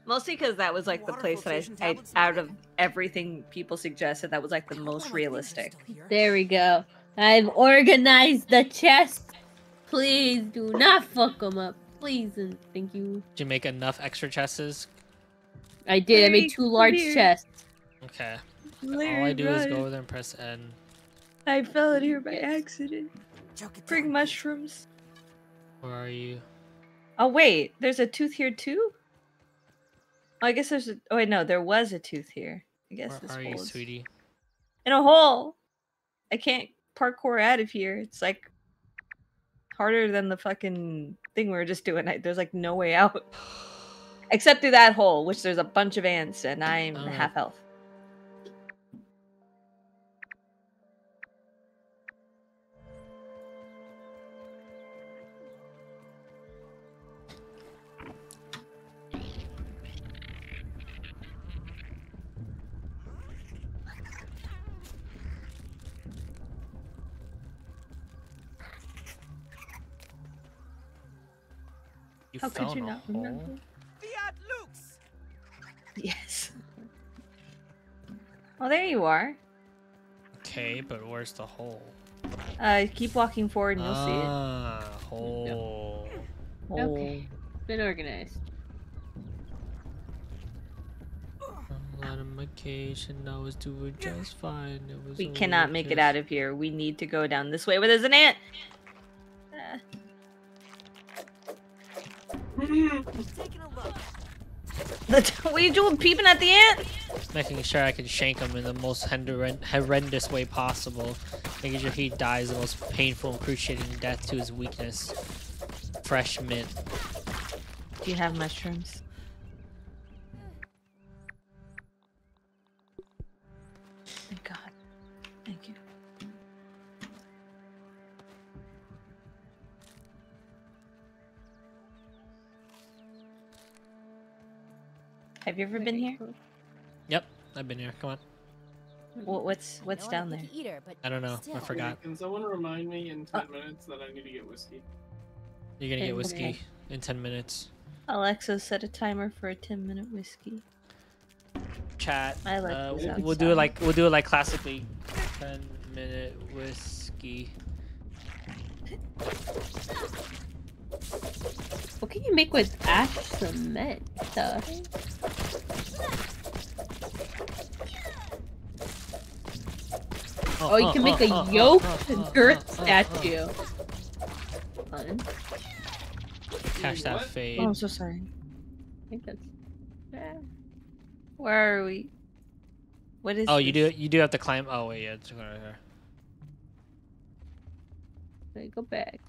Mostly because that was like the place that I, I... Out of everything people suggested, that was like the most realistic. There we go. I've organized the chest. Please do not fuck them up. Please and thank you. Did you make enough extra chests? I did. Larry, I made two large Larry. chests. Okay. Larry, all I do Ryan. is go over there and press N. I fell in here by accident. Bring mushrooms. Where are you? Oh wait, there's a tooth here too? Oh, I guess there's a. Oh wait, no, there was a tooth here. I guess Where this are you, is... sweetie? In a hole. I can't parkour out of here. It's like harder than the fucking thing we were just doing. I, there's like no way out. Except through that hole, which there's a bunch of ants and I'm right. half health. You How could you not hole? remember? Fiat Lux. Yes. Well, there you are. Okay, but where's the hole? Uh, keep walking forward and you'll ah, see it. Hole. No. hole. Okay, been organized. out of my cage and I was doing just fine. It was we cannot make it out of here. We need to go down this way where there's an ant. Uh. What are you doing, peeping at the ant? Making sure I can shank him in the most horrendous way possible. Making sure he dies the most painful, excruciating death to his weakness. Fresh mint. Do you have mushrooms? Thank God. Thank you. Have you ever been here? Yep, I've been here. Come on. Well, what's what's down there? Her, but I don't know. Still. I forgot. Can someone remind me in ten oh. minutes that I need to get whiskey? You're gonna get whiskey minutes. in ten minutes. Alexa, set a timer for a ten minute whiskey. Chat. I like uh, we'll, we'll do it like we'll do it like classically. ten minute whiskey. What can you make with ash cement stuff? Oh, oh, you can oh, make oh, a yoke oh, oh, girth oh, oh, statue. Oh, oh, oh. Fun. Catch that fade. Oh, I'm so sorry. I think that's. Yeah. Where are we? What is? Oh, this? you do. You do have to climb. Oh wait, yeah, it's right here. Wait, go back.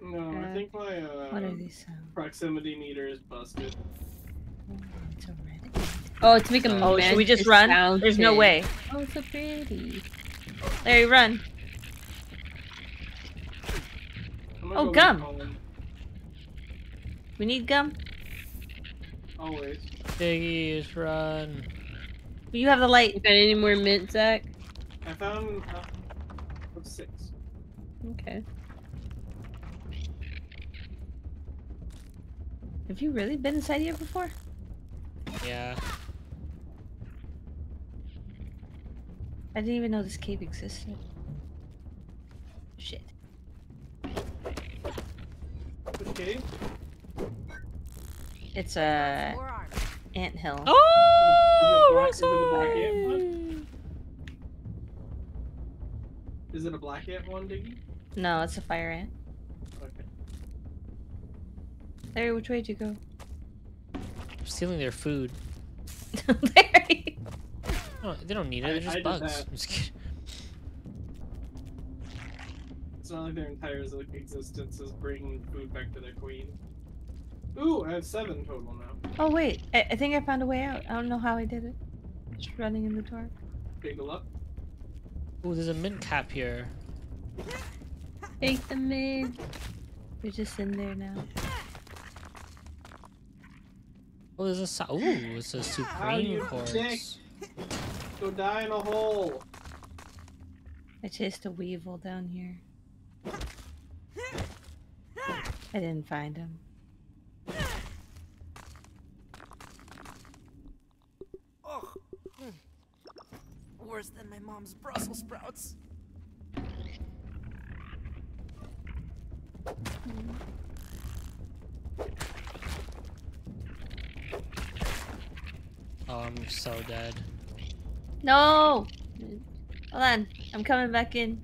No, uh, I think my uh, what are these sounds? Proximity meter is busted. Oh, it's already. Oh, it's making a moment. Should we just run? Sounded. There's no way. Oh, it's so pretty. Larry, run. Oh, gum. We need gum. Always. Piggies, run. You have the light. You got any more mint, Zach? I found uh, six. Okay. Have you really been inside here before? Yeah. I didn't even know this cave existed. Shit. Okay. It's a ant hill. Oh! Is it, right is it a black ant one, Diggy? No, it's a fire ant. Okay. Larry, which way did you go? I'm stealing their food. Larry. No, they don't need it, they're just I, I bugs. Just I'm just kidding. It's not like their entire like, existence is bringing food back to their queen. Ooh, I have seven total now. Oh wait, I, I think I found a way out. I don't know how I did it. Just running in the dark. Bagel up. Ooh, there's a mint cap here. Take the mint. We're just in there now. Oh, there's a so- ooh, it's a supreme corpse. Go die in a hole. I chased a weevil down here. I didn't find him. Oh, worse than my mom's Brussels sprouts. Oh, I'm so dead. No! Hold on, I'm coming back in.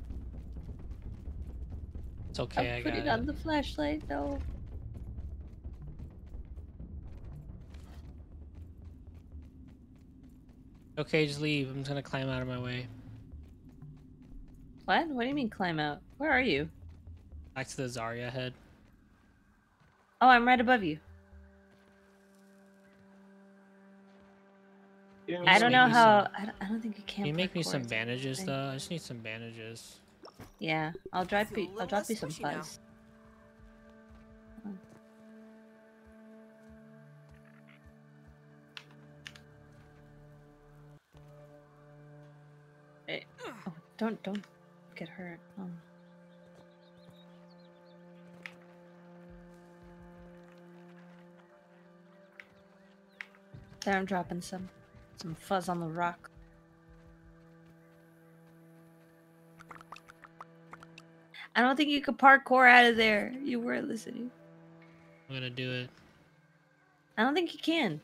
It's okay, I'll I got it. Put it on the flashlight, though. Okay, just leave. I'm just gonna climb out of my way. What? What do you mean climb out? Where are you? Back to the Zarya head. Oh, I'm right above you. Yeah, I don't know how. Some... I, don't, I don't think you can. Can you make me some bandages, anything? though? I just need some bandages. Yeah, I'll drop you. I'll drop you some fuzz. Hey. Oh, don't don't get hurt. Oh. There, I'm dropping some. Some fuzz on the rock. I don't think you could parkour out of there. You were listening. I'm gonna do it. I don't think you can.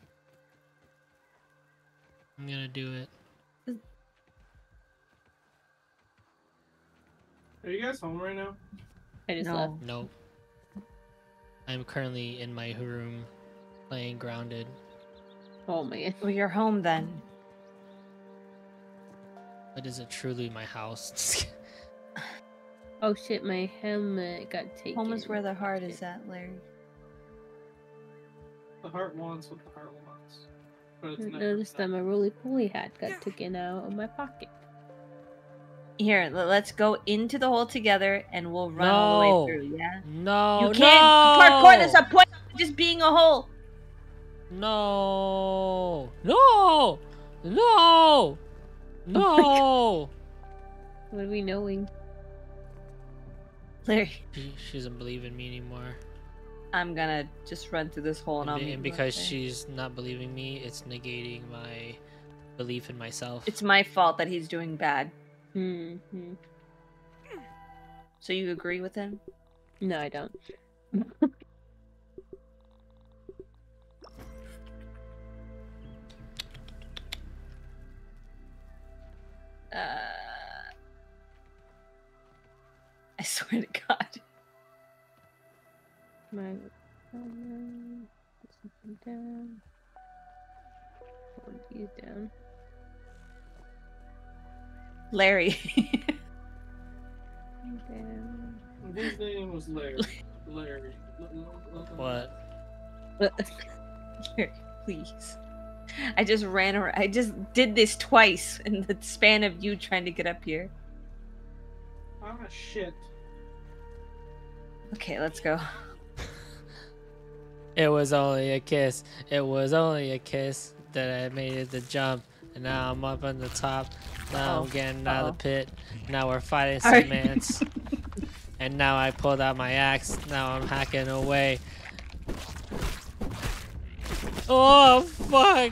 I'm gonna do it. Are you guys home right now? I just no. left. Nope. I'm currently in my room playing Grounded. Oh man. Well, you're home then. But is it truly my house? Oh shit, my helmet got taken. Home is where the heart is at, Larry. The heart wants what the heart wants. But it's no, this time my roly-poly hat got yeah. taken out of my pocket. Here, let's go into the hole together, and we'll run no. all the way through. Yeah. No. You can't no. parkour. There's a point of just being a hole. No. No. No. No. Oh what are we knowing? Larry. She, she doesn't believe in me anymore. I'm gonna just run through this hole, and, and I'll. And because she's not believing me, it's negating my belief in myself. It's my fault that he's doing bad. Mm-hmm. So you agree with him? No, I don't. uh, I swear to God. My um, put something down. Put these down. Larry. His name was Larry. Larry. What? Larry, please. I just ran around. I just did this twice in the span of you trying to get up here. Ah, shit. Okay, let's go. It was only a kiss. It was only a kiss that I made it the jump. And now I'm up on the top. Now oh, I'm getting out uh-oh. of the pit. Now we're fighting some right. ants. And now I pulled out my axe. Now I'm hacking away. Oh, fuck! I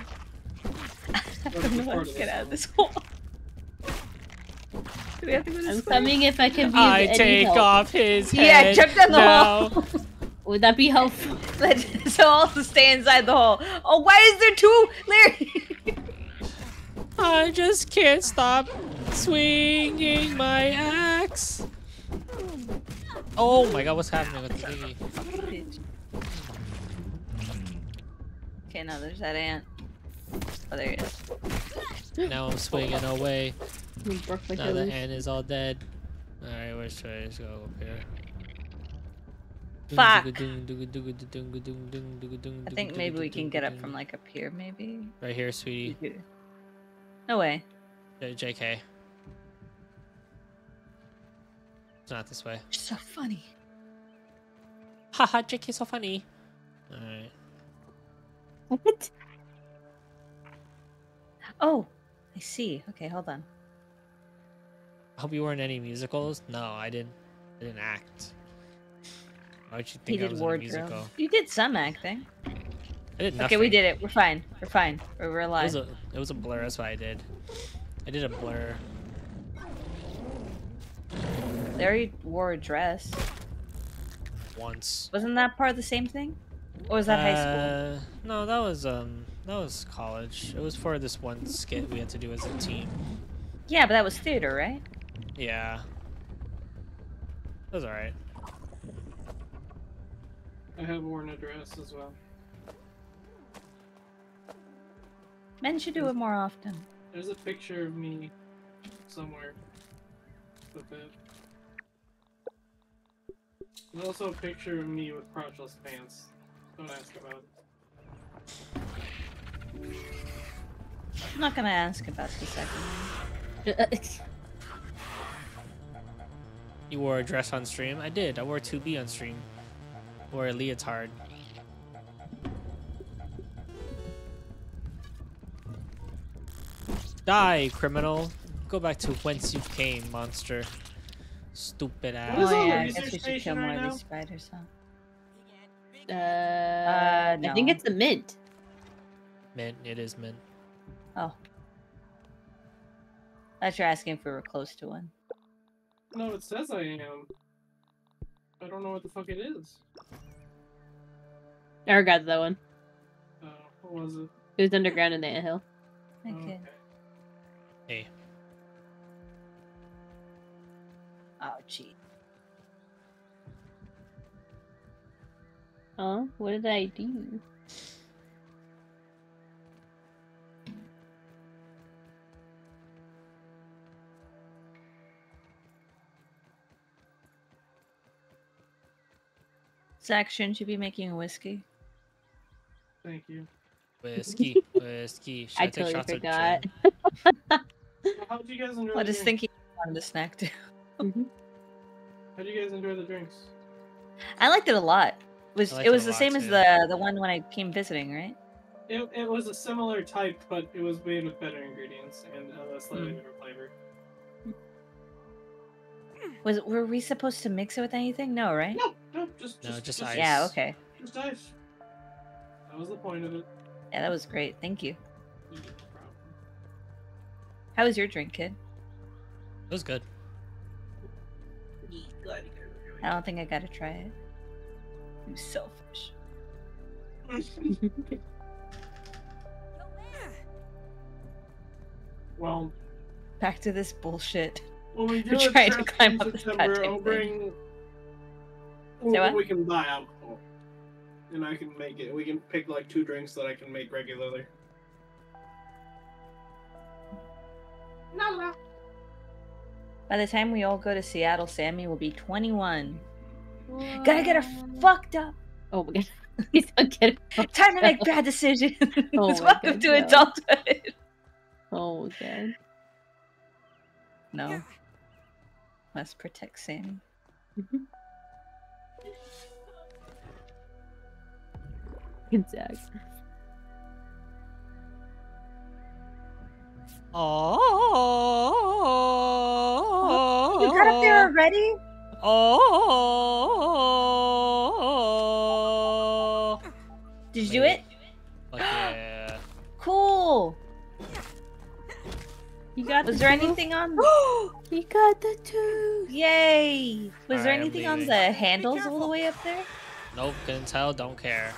don't know how to get out of this hole. Do we have to go to I'm coming if I can view I any take help. Off his head. Yeah, jump down the now. Hole. Would that be helpful? So I'll also stay inside the hole. Oh, why is there two? Larry! I just can't stop swinging my axe. Oh my god, what's happening with the thingy? Okay, now there's that ant. Oh, there it is. Now I'm swinging away. Now the ant is all dead. Alright, where should I just go up here? Fuck! I think maybe we can get up from like up here, maybe? Right here, sweetie. No way. J K. It's not this way. You're so funny. Haha, J K's so funny. Alright. What? Oh, I see. Okay, hold on. I hope you weren't any musicals. No, I didn't. I didn't act. Why would you think I was in a musical? You did some acting. I did nothing. Okay, we did it. We're fine. We're fine. We're, we're alive. It was, a, it was a blur. That's what I did. I did a blur. Larry wore a dress. Once. Wasn't that part of the same thing? Or was that uh, high school? No, that was um, that was college. It was for this one skit we had to do as a team. Yeah, but that was theater, right? Yeah. That was alright. I have worn a dress as well. Men should do there's, it more often. There's a picture of me somewhere with it. There's also a picture of me with crotchless pants. Don't ask about it. I'm not gonna ask about the second one. You wore a dress on stream? I did. I wore two B on stream. I wore a leotard. Die, criminal. Go back to whence you came, monster. Stupid ass. Oh, yeah, I guess we should kill more of these spiders, huh? Uh, uh no. I think it's the mint. Mint, it is mint. Oh. I thought you were asking if we were close to one. No, it says I am. I don't know what the fuck it is. Never got that one. Uh, what was it? It was underground in the anthill. Okay. Hey. Oh, gee. Huh? What did I do? Zach, shouldn't you be making a whiskey? Thank you. Whiskey, whiskey. I, I totally shots forgot. Well, how did you guys enjoy? Well, I just thinking on the snack too. Mm-hmm. How do you guys enjoy the drinks? I liked it a lot. It was it was the same too. as the the one when I came visiting, right? It it was a similar type, but it was made with better ingredients and a slightly mm. different flavor. Was were we supposed to mix it with anything? No, right? No, no, just, no, just, just ice. Yeah, okay. Just ice. That was the point of it. Yeah, that was great. Thank you. No problem. How was your drink, kid? It was good. I don't think I gotta try it. You selfish. Well, back to this bullshit. When we do trying to climb up this goddamn thing. Well, we can buy alcohol, and I can make it. We can pick like two drinks that I can make regularly. No, no. By the time we all go to Seattle, Sammy will be twenty-one. Whoa. Gotta get her fucked up. Oh my god. Please don't get her. Time to make bad decisions. Oh welcome god, to no. adulthood. Oh god. No. Yeah. Let's protect Sammy. Mm-hmm. Exactly. Oh, you got up there already? Oh, did you do it? Fuck yeah. Cool. You got. Was the there tooth? anything on? You got the tooth. Yay! Was all there right, anything on the handles all the way up there? Nope. Couldn't tell. Don't care.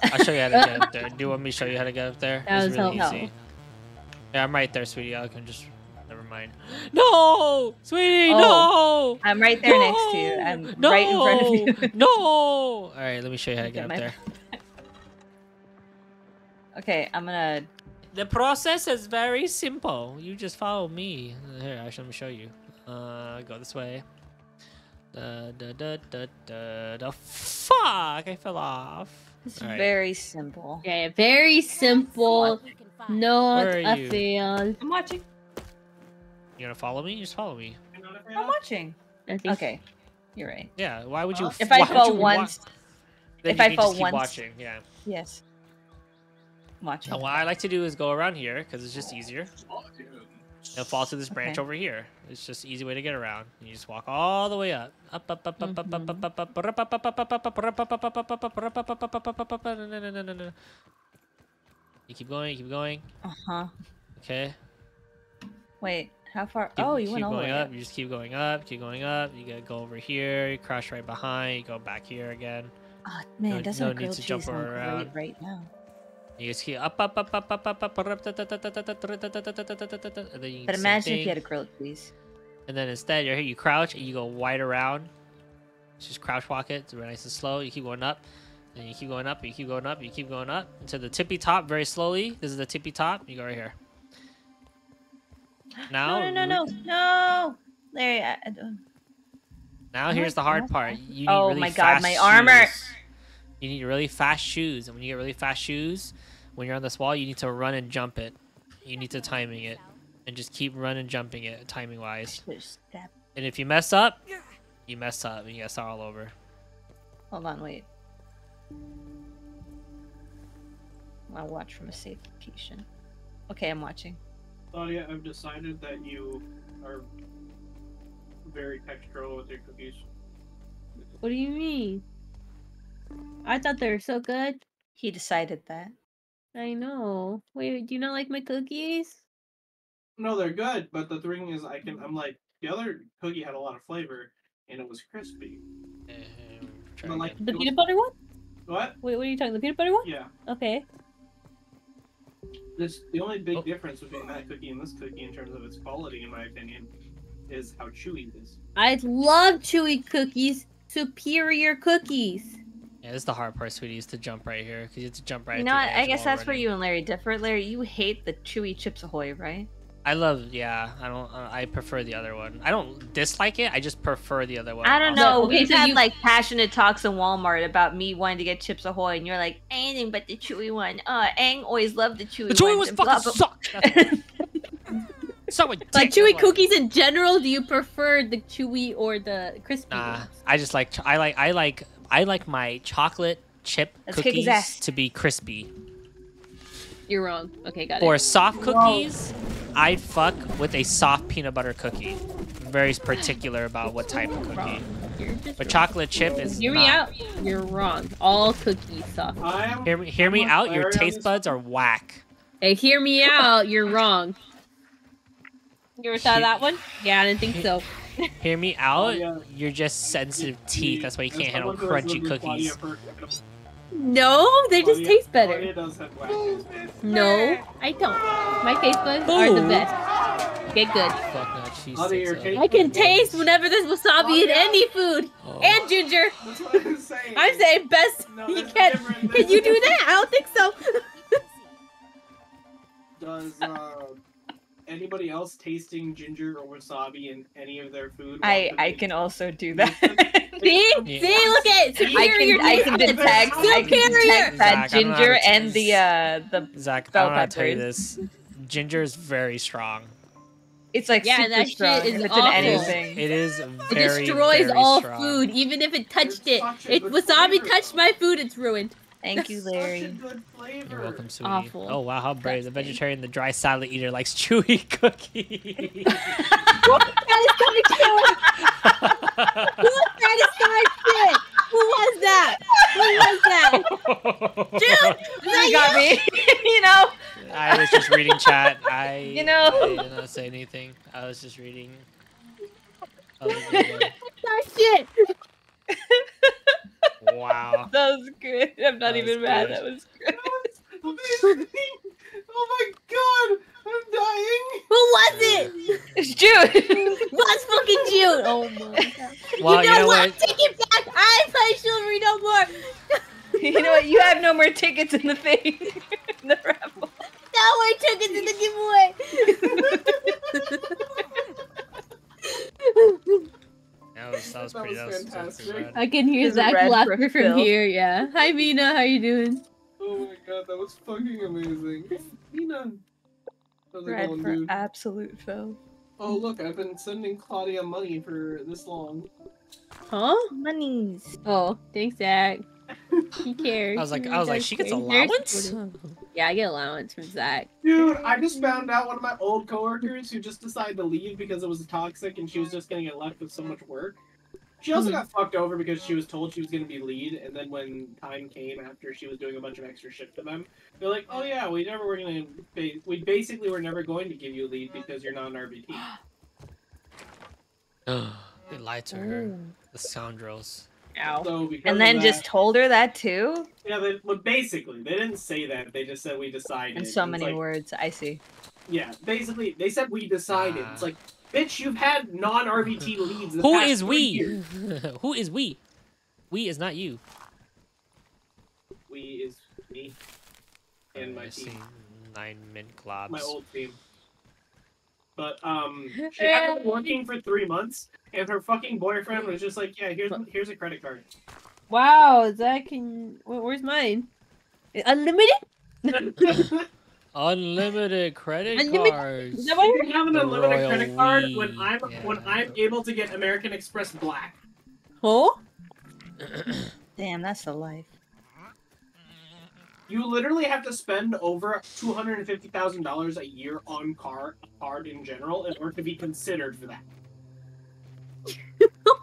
I'll show you how to get up there. Do you want me to show you how to get up there? That it's was really easy. Help. Yeah, I'm right there, sweetie. I can just... Never mind. No! Sweetie, oh, no! I'm right there no! next to you. I'm no! right in front of you. No! All right, let me show you how to get, get up there. Okay, I'm gonna... The process is very simple. You just follow me. Here, actually, let me show you. Uh, go this way. Da, da, da, da, da, da. Fuck! I fell off. It's right. very simple. Yeah, very simple. Not a fail. I'm watching. You gonna follow me? You just follow me. I'm watching. Okay, you're right. Yeah. Why would you? If I fall once, if I fall once, watching. Yeah. Yes. Watching. Now, what I like to do is go around here because it's just easier. It'll fall to this branch okay. over here. It's just an easy way to get around. You just walk all the way up. Up, up, up, up, mm-hmm. up, up, up, up, up, up, up, up, up, up, up, up, you keep going, you keep going. Uh-huh. Okay. Wait, how far? Keep, oh, you went all the way up. You just keep going up, keep going up. You gotta go over here, you crash right behind, you go back here again. Oh, man, no, doesn't no need to jump around right now. You just keep up, up, up, up, up, up, up, up, and then you But imagine if you had a grilled cheese. And then instead, you're here, you crouch, and you go wide around. Just crouch walk it, very nice and slow. You keep going up, and you keep going up, and you keep going up, and you keep going up. To the tippy top, very slowly. This is the tippy top. You go right here. Now, no, no, no, no, no! Larry, I don't... Now here's the hard part. You need oh my god, my armor! You need really fast shoes, and when you get really fast shoes, when you're on this wall, you need to run and jump it. You need to timing it, and just keep running and jumping it, timing-wise. And if you mess up, you mess up, and you guys are all over. Hold on, wait. I'll watch from a safe location. Okay, I'm watching. Claudia, I've decided that you are very textural with your cookies. What do you mean? I thought they were so good. He decided that. I know. Wait, do you not like my cookies? No, they're good, but the thing is, I can. I'm like the other cookie had a lot of flavor, and it was crispy. Um, like, the peanut was... butter one? What? Wait, what are you talking? The peanut butter one? Yeah. Okay. This the only big oh. difference between that cookie and this cookie, in terms of its quality, in my opinion, is how chewy it is. I love chewy cookies. Superior cookies. Yeah, this is the hard part, sweetie, is to jump right here, because you have to jump right. You know, I guess that's where you and Larry differ. Larry, you hate the chewy Chips Ahoy, right? I love, yeah. I don't. I prefer the other one. I don't dislike it. I just prefer the other one. I don't know. We've had like passionate talks in Walmart about me wanting to get Chips Ahoy, and you're like, anything but the chewy one. Uh, Aang always loved the chewy. The chewy ones fucking suck. So like chewy one. Cookies in general, do you prefer the chewy or the crispy? Nah, ones? I just like I like I like I like my chocolate chip Let's cookies to be crispy. You're wrong. Okay, got For it. For soft cookies, Whoa. I'd fuck with a soft peanut butter cookie. I'm very particular about what type of cookie. But wrong. Chocolate chip is Hear not... me out. You're wrong. All cookies soft. I'm, hear me, hear me out. Your taste buds are whack. Hey, hear me out. You're wrong. You ever saw he that one? Yeah, I didn't think so. Hear me out? Oh, yeah. You're just sensitive teeth. That's why you can't handle crunchy cookies. No, they just Claudia, taste better. Does have no, I don't. My taste buds are the best. Get good. Fuck no, I can taste whenever there's wasabi in any food. Oh. And ginger. That's what I'm saying. I'm saying best. No, you can't. Can you do that? I don't think so. Does, uh... anybody else tasting ginger or wasabi in any of their food? I I can also do that. See? Yeah. See? Look at it! Superior I can, I can detect, I can detect that Zach, ginger and the, uh, the Zach, bell I don't know how to tell you this. Ginger is very strong. It's like yeah, super that strong. Shit is it's awful. Anything. It is very, It destroys very all strong. Food, even if it touched it's it. If wasabi flavor. Touched my food, it's ruined. Thank you, Larry. You're welcome, sweetie. Awful. Oh wow, how brave! The vegetarian, the dry salad eater, likes chewy cookies. What that is coming to? What that is coming to? Who was that? Who was that? Dude, you got me. You know. I was just reading chat. I. You know. I did not say anything. I was just reading. Oh, that's shit. Wow. That was good. I'm not that even mad. Good. That was good. That was amazing. Oh my god. I'm dying. Who was it? It's June. That's fucking June. Oh my god. Well, you know, you know what? what? Take it back. I play Chivalry no more. You know what? You have no more tickets in the thing. In the raffle. No more tickets in the giveaway. That was, that was that pretty, was that was fantastic. I can hear Zach laughing from here, yeah. Hi, Mina, how you doing? Oh my god, that was fucking amazing. Mina. How's it going, dude? Absolute foe. Oh, look, I've been sending Claudia money for this long. Huh? Monies. Oh, thanks, Zach. She cares. I was like, I was like, she gets allowance? Yeah, I get allowance from Zach. Dude, I just found out one of my old coworkers who just decided to leave because it was toxic and she was just gonna get left with so much work. She also got fucked over because she was told she was gonna be lead, and then when time came after she was doing a bunch of extra shit for them, they're like, oh yeah, we never were gonna, ba we basically were never going to give you lead because you're not an R B T. They lied to her. Ooh. The scoundrels. So and then that, just told her that too? Yeah, they, well, basically, they didn't say that. They just said we decided. In so many like, words, I see. Yeah, basically, they said we decided. Uh, it's like, bitch, you've had non-R B T leads. The who past is we? Who is we? We is not you. We is me. And my team. Nine mint globs. My old team. But um, she had been working for three months, and her fucking boyfriend was just like, "Yeah, here's here's a credit card." Wow, Zach, can where's mine? Unlimited? Unlimited credit unlimited? cards. Is that why you have an the unlimited Royal credit card Wii. when I'm yeah. when I'm able to get American Express Black? Huh? Damn, that's the life. You literally have to spend over two hundred and fifty thousand dollars a year on car card in general in order to be considered for that.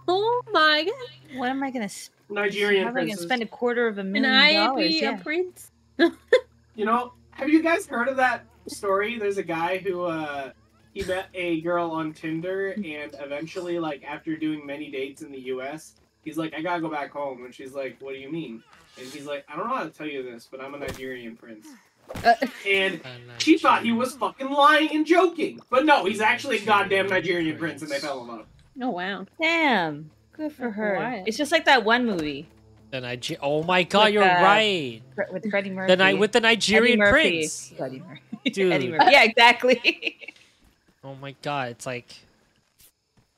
Oh my god! What am I gonna spend? Nigerian prince. I'm gonna spend a quarter of a million Can dollars. I be yeah. a prince? You know, have you guys heard of that story? There's a guy who uh, he met a girl on Tinder, and eventually, like, after doing many dates in the U S, he's like, I gotta go back home. And she's like, what do you mean? And he's like, I don't know how to tell you this, but I'm a Nigerian prince. Uh, and she thought he was fucking lying and joking. But no, he's actually a goddamn Nigerian prince, and they fell in love. Oh, wow. Damn. Good for her. Why? It's just like that one movie. The Niger oh my god, with, you're uh, right. With Freddie Mercury. The with the Nigerian prince. Freddie Murphy. Dude. Eddie Murphy. Yeah, exactly. Oh my god, it's like...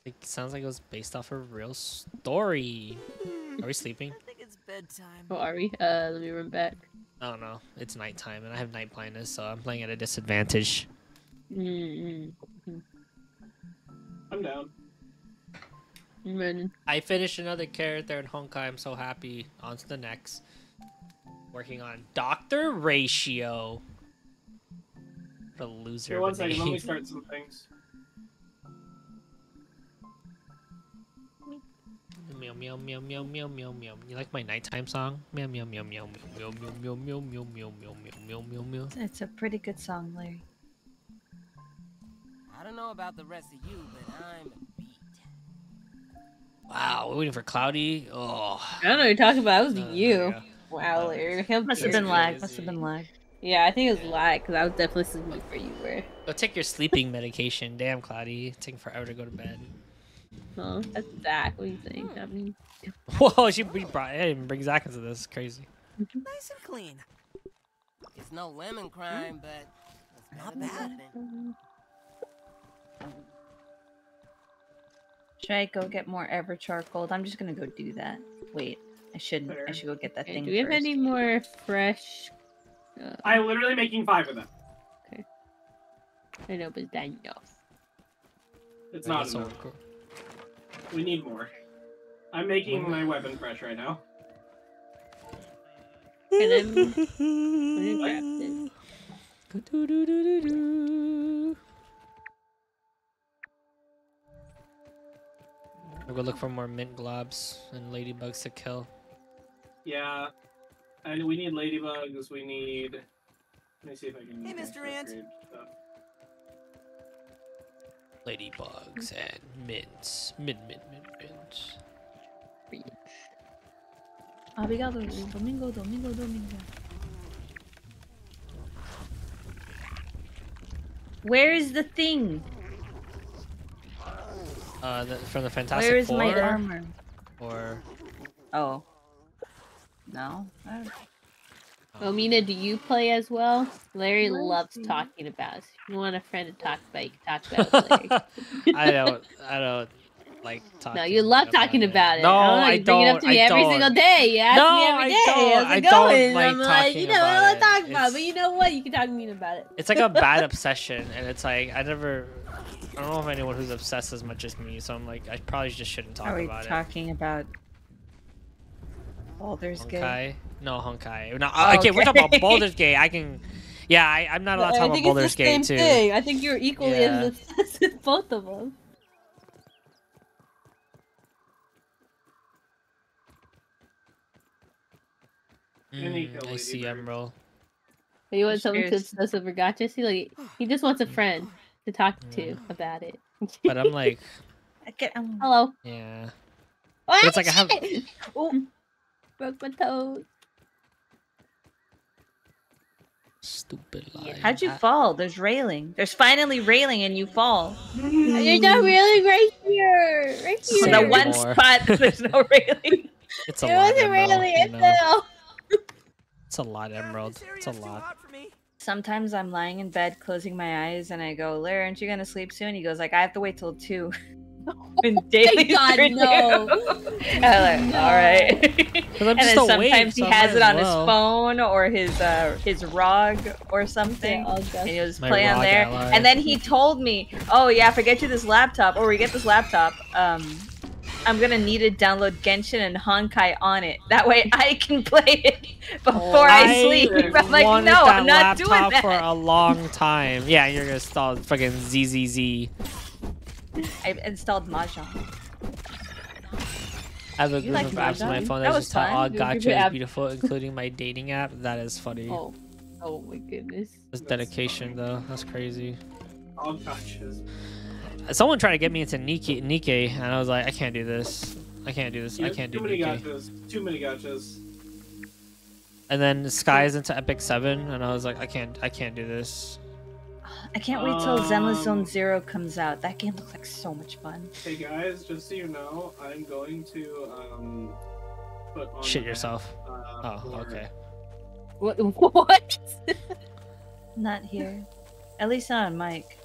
It sounds like it was based off a real story. Are we sleeping? I think it's bedtime. Oh, are we? Uh, let me run back. I don't know. It's nighttime, and I have night blindness, so I'm playing at a disadvantage. Mm-hmm. I'm down. I finished another character in Honkai. I'm so happy. On to the next. Working on Doctor Ratio. The loser. Here, one second. Let me start some things. Meow meow meow meow meow meow meow. You like my nighttime song? Meow meow meow meow meow meow meow meow meow meow meow meow meow. It's a pretty good song, Larry. I don't know about the rest of you, but I'm. Wow, we're waiting for Cloudy. Oh, I don't know what you're talking about. It was uh, you. Wow, Larry. It must have been lag. Must have been lag. Yeah, I think it was yeah. lag because I was definitely sleeping for you, Larry. Go take your sleeping medication. Damn, Cloudy. It's taking forever to go to bed. Oh, that's Zach. What do you think? I mean, whoa, she we brought. I didn't even bring Zach into this. It's crazy. Nice and clean. It's no lemon crime, but it's not bad. Should I go get more Everchar Gold? I'm just gonna go do that. Wait, I shouldn't. Sure. I should go get that okay, thing. Do we have first. any more fresh? Uh... I'm literally making five of them. Okay. I know, but that's enough. It's not enough. So cool. We need more. I'm making oh my. my weapon fresh right now. And I'm gonna grab this. Do, do, do, do, do. I'll go look for more mint globs and ladybugs to kill. Yeah. And we need ladybugs, we need... Let me see if I can... Hey, Mister Ant! Ladybugs and mints. Mint, mint, mint, mint. Reach. Obrigado, Domingo, Domingo, Domingo. Where is the thing? Uh, the, from the Fantastic Four? Where is Four? my armor? Or... Oh. No? I don't know. Oh. Omina, do you play as well? Larry loves you. talking about us. If you want a friend to talk about, you can talk about it, Larry. I don't... I don't like talking about No, you love about talking about it. it. No, I don't. You bring it up to me every single day. You ask no, me every day. No, I don't. Going? I don't like I'm talking like, you know, about it. I don't talk about it, but you know what? You can talk to me about it. It's like a bad obsession, and it's like, I never... I don't know of anyone who's obsessed as much as me, so I'm like, I probably just shouldn't talk about it. Are we talking about Baldur's Gate? No, Honkai. No, oh, okay, we're talking about Baldur's Gate. I can... Yeah, I, I'm not allowed to talk about Baldur's Gate, too. I think it's the same thing. I think you're equally as obsessed with both of them. Mm, I see Emerald. You want someone to obsess over gacha? See, like, he just wants a friend. To talk to yeah. about it, but I'm like, I get, um, hello. Yeah, oh, it's like I have oh, broke my toes. Stupid lie. Yeah. How'd you I... fall? There's railing. There's finally railing, and you fall. Mm. You're not railing right here, right here. There's no one more. spot. There's no railing. It's a it lot. It wasn't railing. It's no. It's a lot, Emerald. It's a lot. Sometimes I'm lying in bed, closing my eyes, and I go, Larry, aren't you gonna sleep soon? He goes like, I have to wait till two. And daily oh God, no. I'm like, no. All right. And then sometimes awake, he so has it on well. his phone or his uh, his R O G or something, yeah, and he'll just my play on there. Ally. And then he told me, oh yeah, if I get you this laptop, or we get this laptop, um, I'm gonna need to download Genshin and Honkai on it. That way I can play it before oh, I sleep. I I'm like, no, I'm not doing that. For a long time. Yeah, you're gonna install fucking Z Z Z. I've installed Mahjong. I have a group like of Mahjong? apps on my phone that, that just taught all gacha is beautiful, including my dating app. That is funny. Oh, oh my goodness. That's dedication, though. That's crazy. All conscious. Someone tried to get me into Nikkei, Nikkei, and I was like, I can't do this. I can't do this. Yeah, I can't do many Nikkei. Gotchas. Too many gotchas. And then Skies into Epic Seven, and I was like, I can't, I can't do this. I can't wait till um, Zenless Zone Zero comes out. That game looks like so much fun. Hey guys, just so you know, I'm going to um, put on shit yourself. Uh, oh, okay. What? What? Not here. At least not on mic.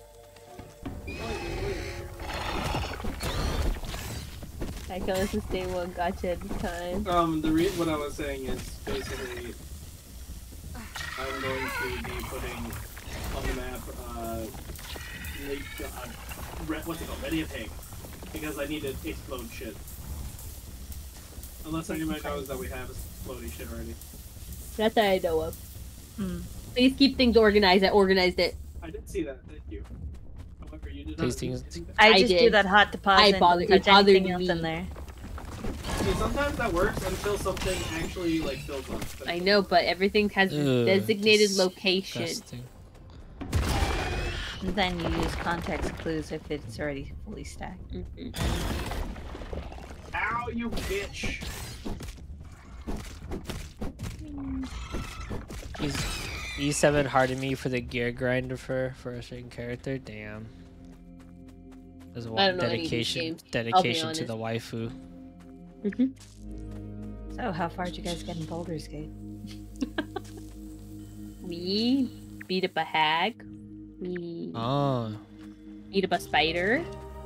I feel this is day one gotcha at the time. Um, the reason what I was saying is basically I'm going to be putting on the map uh, late, uh what's it called? Ready a pig, because I need to explode shit. Unless anybody knows that we have exploding shit already. That's what I know of. Mm. Please keep things organized. I organized it. I did see that. Thank you. However, you did Please not see that. I just I do that hot deposit. I bother touch anything else in there. See, sometimes that works until something actually like fills up. But I know, but everything has a designated Ugh, location. Disgusting. And then you use context clues if it's already fully stacked. Mm-hmm. Ow, you bitch! He's E seven harded me for the gear grinder for for a certain character. Damn. There's one dedication dedication to the waifu. Mm-hmm. So how far did you guys get in Baldur's Gate? We beat up a hag. We oh. beat up a spider.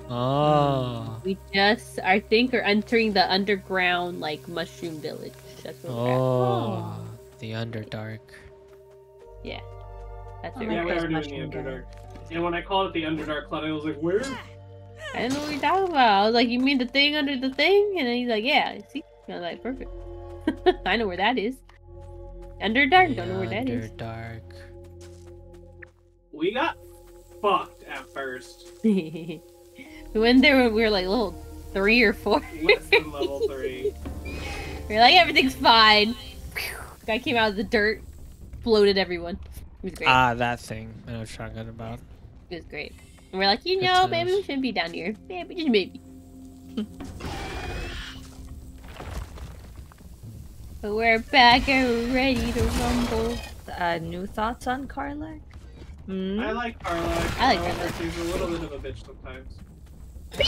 Oh. We just I think are entering the underground like mushroom village. That's what we're oh. at. Oh. The Underdark. Yeah. That's it. Yeah, we are doing the Underdark. And when I called it the Underdark Cloud, I was like, where? I didn't know what you're talking about. I was like, you mean the thing under the thing? And then he's like, yeah, see? And I was like, perfect. I know where that is. Underdark, the don't know where that is. Underdark. We got fucked at first. We went there when we were like level three or four. Less than level three. We were like, everything's fine. Guy came out of the dirt, bloated everyone. It was great. Ah, that thing. I know what you're talking about. It was great. And we're like, you know, Good maybe times. we shouldn't be down here. Maybe, just maybe. But we're back and we're ready to rumble. Uh, new thoughts on Karlak? Mm? I like Karlak. I like Karlak. He's a little bit of a bitch sometimes.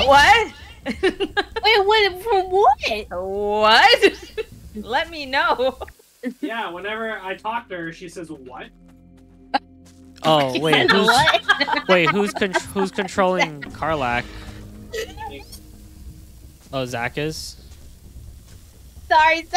What? Wait, what? From what? What? Let me know. Yeah, whenever I talk to her, she says, what? Oh, wait, who's, wait, who's, con who's controlling Karlak? Oh, Zach is? Sorry,